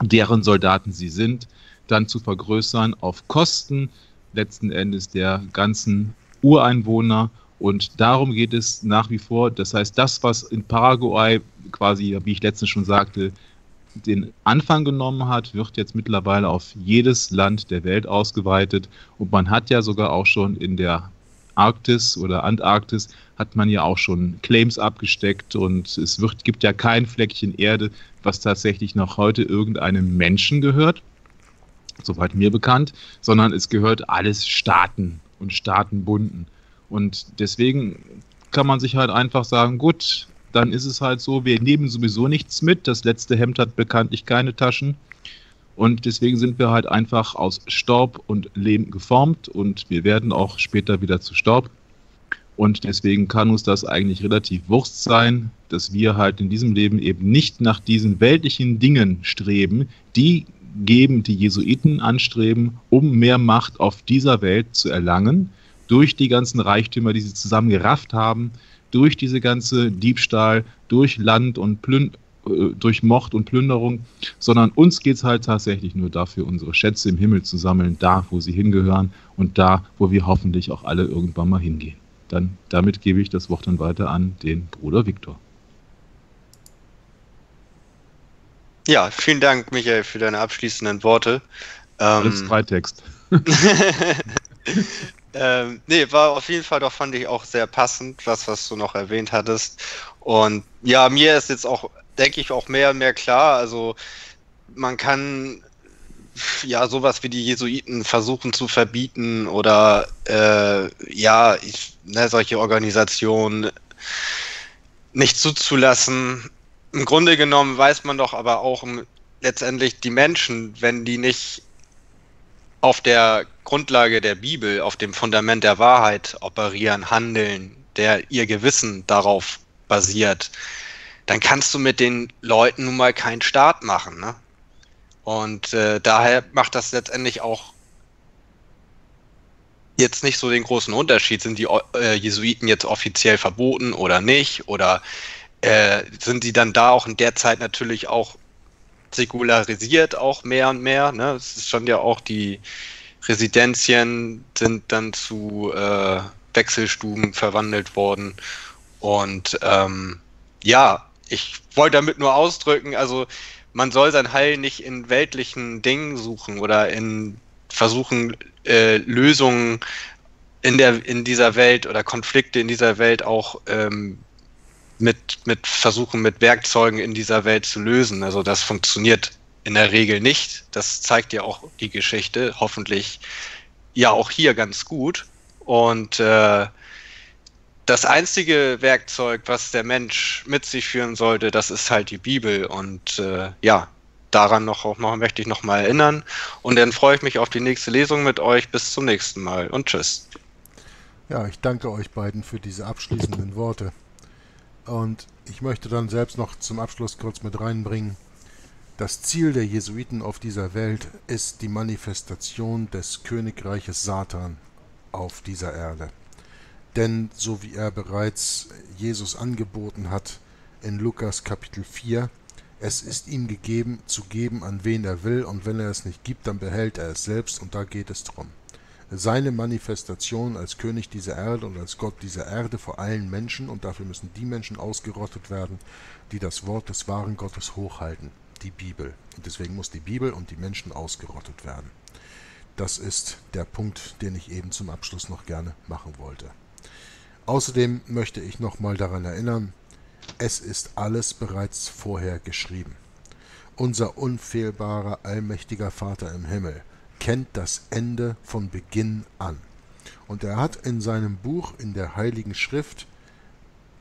deren Soldaten sie sind, dann zu vergrößern auf Kosten letzten Endes der ganzen Ureinwohner, und darum geht es nach wie vor. Das heißt, das, was in Paraguay quasi, wie ich letztens schon sagte, den Anfang genommen hat, wird jetzt mittlerweile auf jedes Land der Welt ausgeweitet. Und man hat ja sogar auch schon in der Arktis oder Antarktis hat man ja auch schon Claims abgesteckt, und es wird, gibt ja kein Fleckchen Erde, was tatsächlich noch heute irgendeinem Menschen gehört, soweit mir bekannt, sondern es gehört alles Staaten und Staatenbunden. Und deswegen kann man sich halt einfach sagen, gut, dann ist es halt so, wir nehmen sowieso nichts mit, das letzte Hemd hat bekanntlich keine Taschen. Und deswegen sind wir halt einfach aus Staub und Lehm geformt, und wir werden auch später wieder zu Staub. Und deswegen kann uns das eigentlich relativ wurscht sein, dass wir halt in diesem Leben eben nicht nach diesen weltlichen Dingen streben, die geben die Jesuiten anstreben, um mehr Macht auf dieser Welt zu erlangen, durch die ganzen Reichtümer, die sie zusammengerafft haben, durch diese ganze Diebstahl, durch Land und Plünd durch Mord und Plünderung, sondern uns geht es halt tatsächlich nur dafür, unsere Schätze im Himmel zu sammeln, da, wo sie hingehören und da, wo wir hoffentlich auch alle irgendwann mal hingehen. Dann, damit gebe ich das Wort dann weiter an den Bruder Viktor. Ja, vielen Dank, Michael, für deine abschließenden Worte. Ähm, das ist Freitext. ähm, nee, war auf jeden Fall, doch fand ich auch sehr passend, was, was du noch erwähnt hattest. Und ja, mir ist jetzt auch, denke ich, auch mehr und mehr klar. Also man kann ja sowas wie die Jesuiten versuchen zu verbieten oder äh, ja, ich, ne, solche Organisationen nicht zuzulassen. Im Grunde genommen weiß man doch aber auch um, letztendlich die Menschen, wenn die nicht auf der Grundlage der Bibel, auf dem Fundament der Wahrheit operieren, handeln, der ihr Gewissen darauf basiert, dann kannst du mit den Leuten nun mal keinen Staat machen, ne? Und äh, daher macht das letztendlich auch jetzt nicht so den großen Unterschied. Sind die äh, Jesuiten jetzt offiziell verboten oder nicht? Oder äh, sind sie dann da auch in der Zeit natürlich auch säkularisiert, auch mehr und mehr, ne? Es ist schon ja auch, die Residenzien sind dann zu äh, Wechselstuben verwandelt worden. Und ähm, ja, ich wollte damit nur ausdrücken, also man soll sein Heil nicht in weltlichen Dingen suchen oder in versuchen, äh, Lösungen in, der, in dieser Welt oder Konflikte in dieser Welt auch ähm, mit, mit versuchen, mit Werkzeugen in dieser Welt zu lösen. Also das funktioniert in der Regel nicht. Das zeigt ja auch die Geschichte, hoffentlich ja auch hier ganz gut. Und äh, das einzige Werkzeug, was der Mensch mit sich führen sollte, das ist halt die Bibel. Und äh, ja, daran noch, auch noch, möchte ich noch mal erinnern. Und dann freue ich mich auf die nächste Lesung mit euch. Bis zum nächsten Mal und tschüss. Ja, ich danke euch beiden für diese abschließenden Worte. Und ich möchte dann selbst noch zum Abschluss kurz mit reinbringen: Das Ziel der Jesuiten auf dieser Welt ist die Manifestation des Königreiches Satan auf dieser Erde. Denn so wie er bereits Jesus angeboten hat in Lukas Kapitel vier, es ist ihm gegeben, zu geben, an wen er will, und wenn er es nicht gibt, dann behält er es selbst, und da geht es drum. Seine Manifestation als König dieser Erde und als Gott dieser Erde vor allen Menschen, und dafür müssen die Menschen ausgerottet werden, die das Wort des wahren Gottes hochhalten, die Bibel. Und deswegen muss die Bibel und die Menschen ausgerottet werden. Das ist der Punkt, den ich eben zum Abschluss noch gerne machen wollte. Außerdem möchte ich nochmal daran erinnern, es ist alles bereits vorher geschrieben. Unser unfehlbarer, allmächtiger Vater im Himmel kennt das Ende von Beginn an. Und er hat in seinem Buch, in der Heiligen Schrift,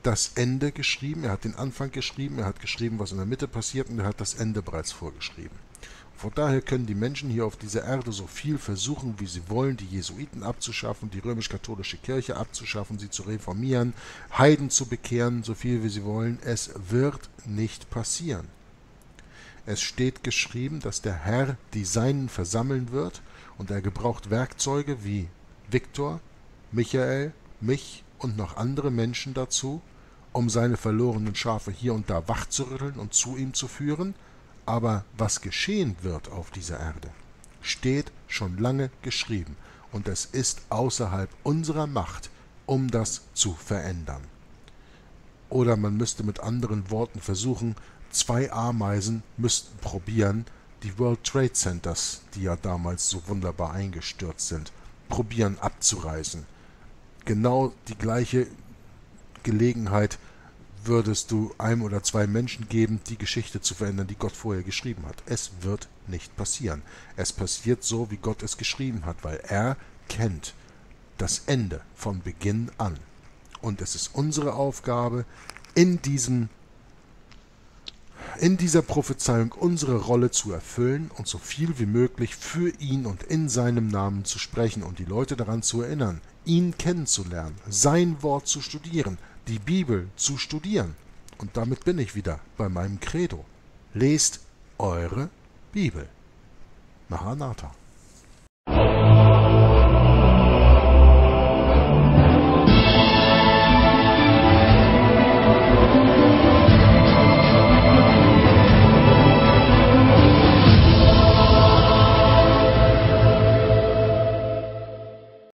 das Ende geschrieben, er hat den Anfang geschrieben, er hat geschrieben, was in der Mitte passiert, und er hat das Ende bereits vorgeschrieben. Von daher können die Menschen hier auf dieser Erde so viel versuchen, wie sie wollen, die Jesuiten abzuschaffen, die römisch-katholische Kirche abzuschaffen, sie zu reformieren, Heiden zu bekehren, so viel wie sie wollen. Es wird nicht passieren. Es steht geschrieben, dass der Herr die Seinen versammeln wird, und er gebraucht Werkzeuge wie Viktor, Michael, mich und noch andere Menschen dazu, um seine verlorenen Schafe hier und da wachzurütteln und zu ihm zu führen. Aber was geschehen wird auf dieser Erde, steht schon lange geschrieben, und es ist außerhalb unserer Macht, um das zu verändern. Oder man müsste mit anderen Worten versuchen, Zwei Ameisen müssten probieren, die World Trade Centers, die ja damals so wunderbar eingestürzt sind, probieren abzureißen. Genau die gleiche Gelegenheit würdest du einem oder zwei Menschen geben, die Geschichte zu verändern, die Gott vorher geschrieben hat. Es wird nicht passieren. Es passiert so, wie Gott es geschrieben hat, weil er kennt das Ende von Beginn an. Und es ist unsere Aufgabe, in diesem in dieser Prophezeiung unsere Rolle zu erfüllen und so viel wie möglich für ihn und in seinem Namen zu sprechen und die Leute daran zu erinnern, ihn kennenzulernen, sein Wort zu studieren, die Bibel zu studieren. Und damit bin ich wieder bei meinem Credo. Lest eure Bibel. Maranatha.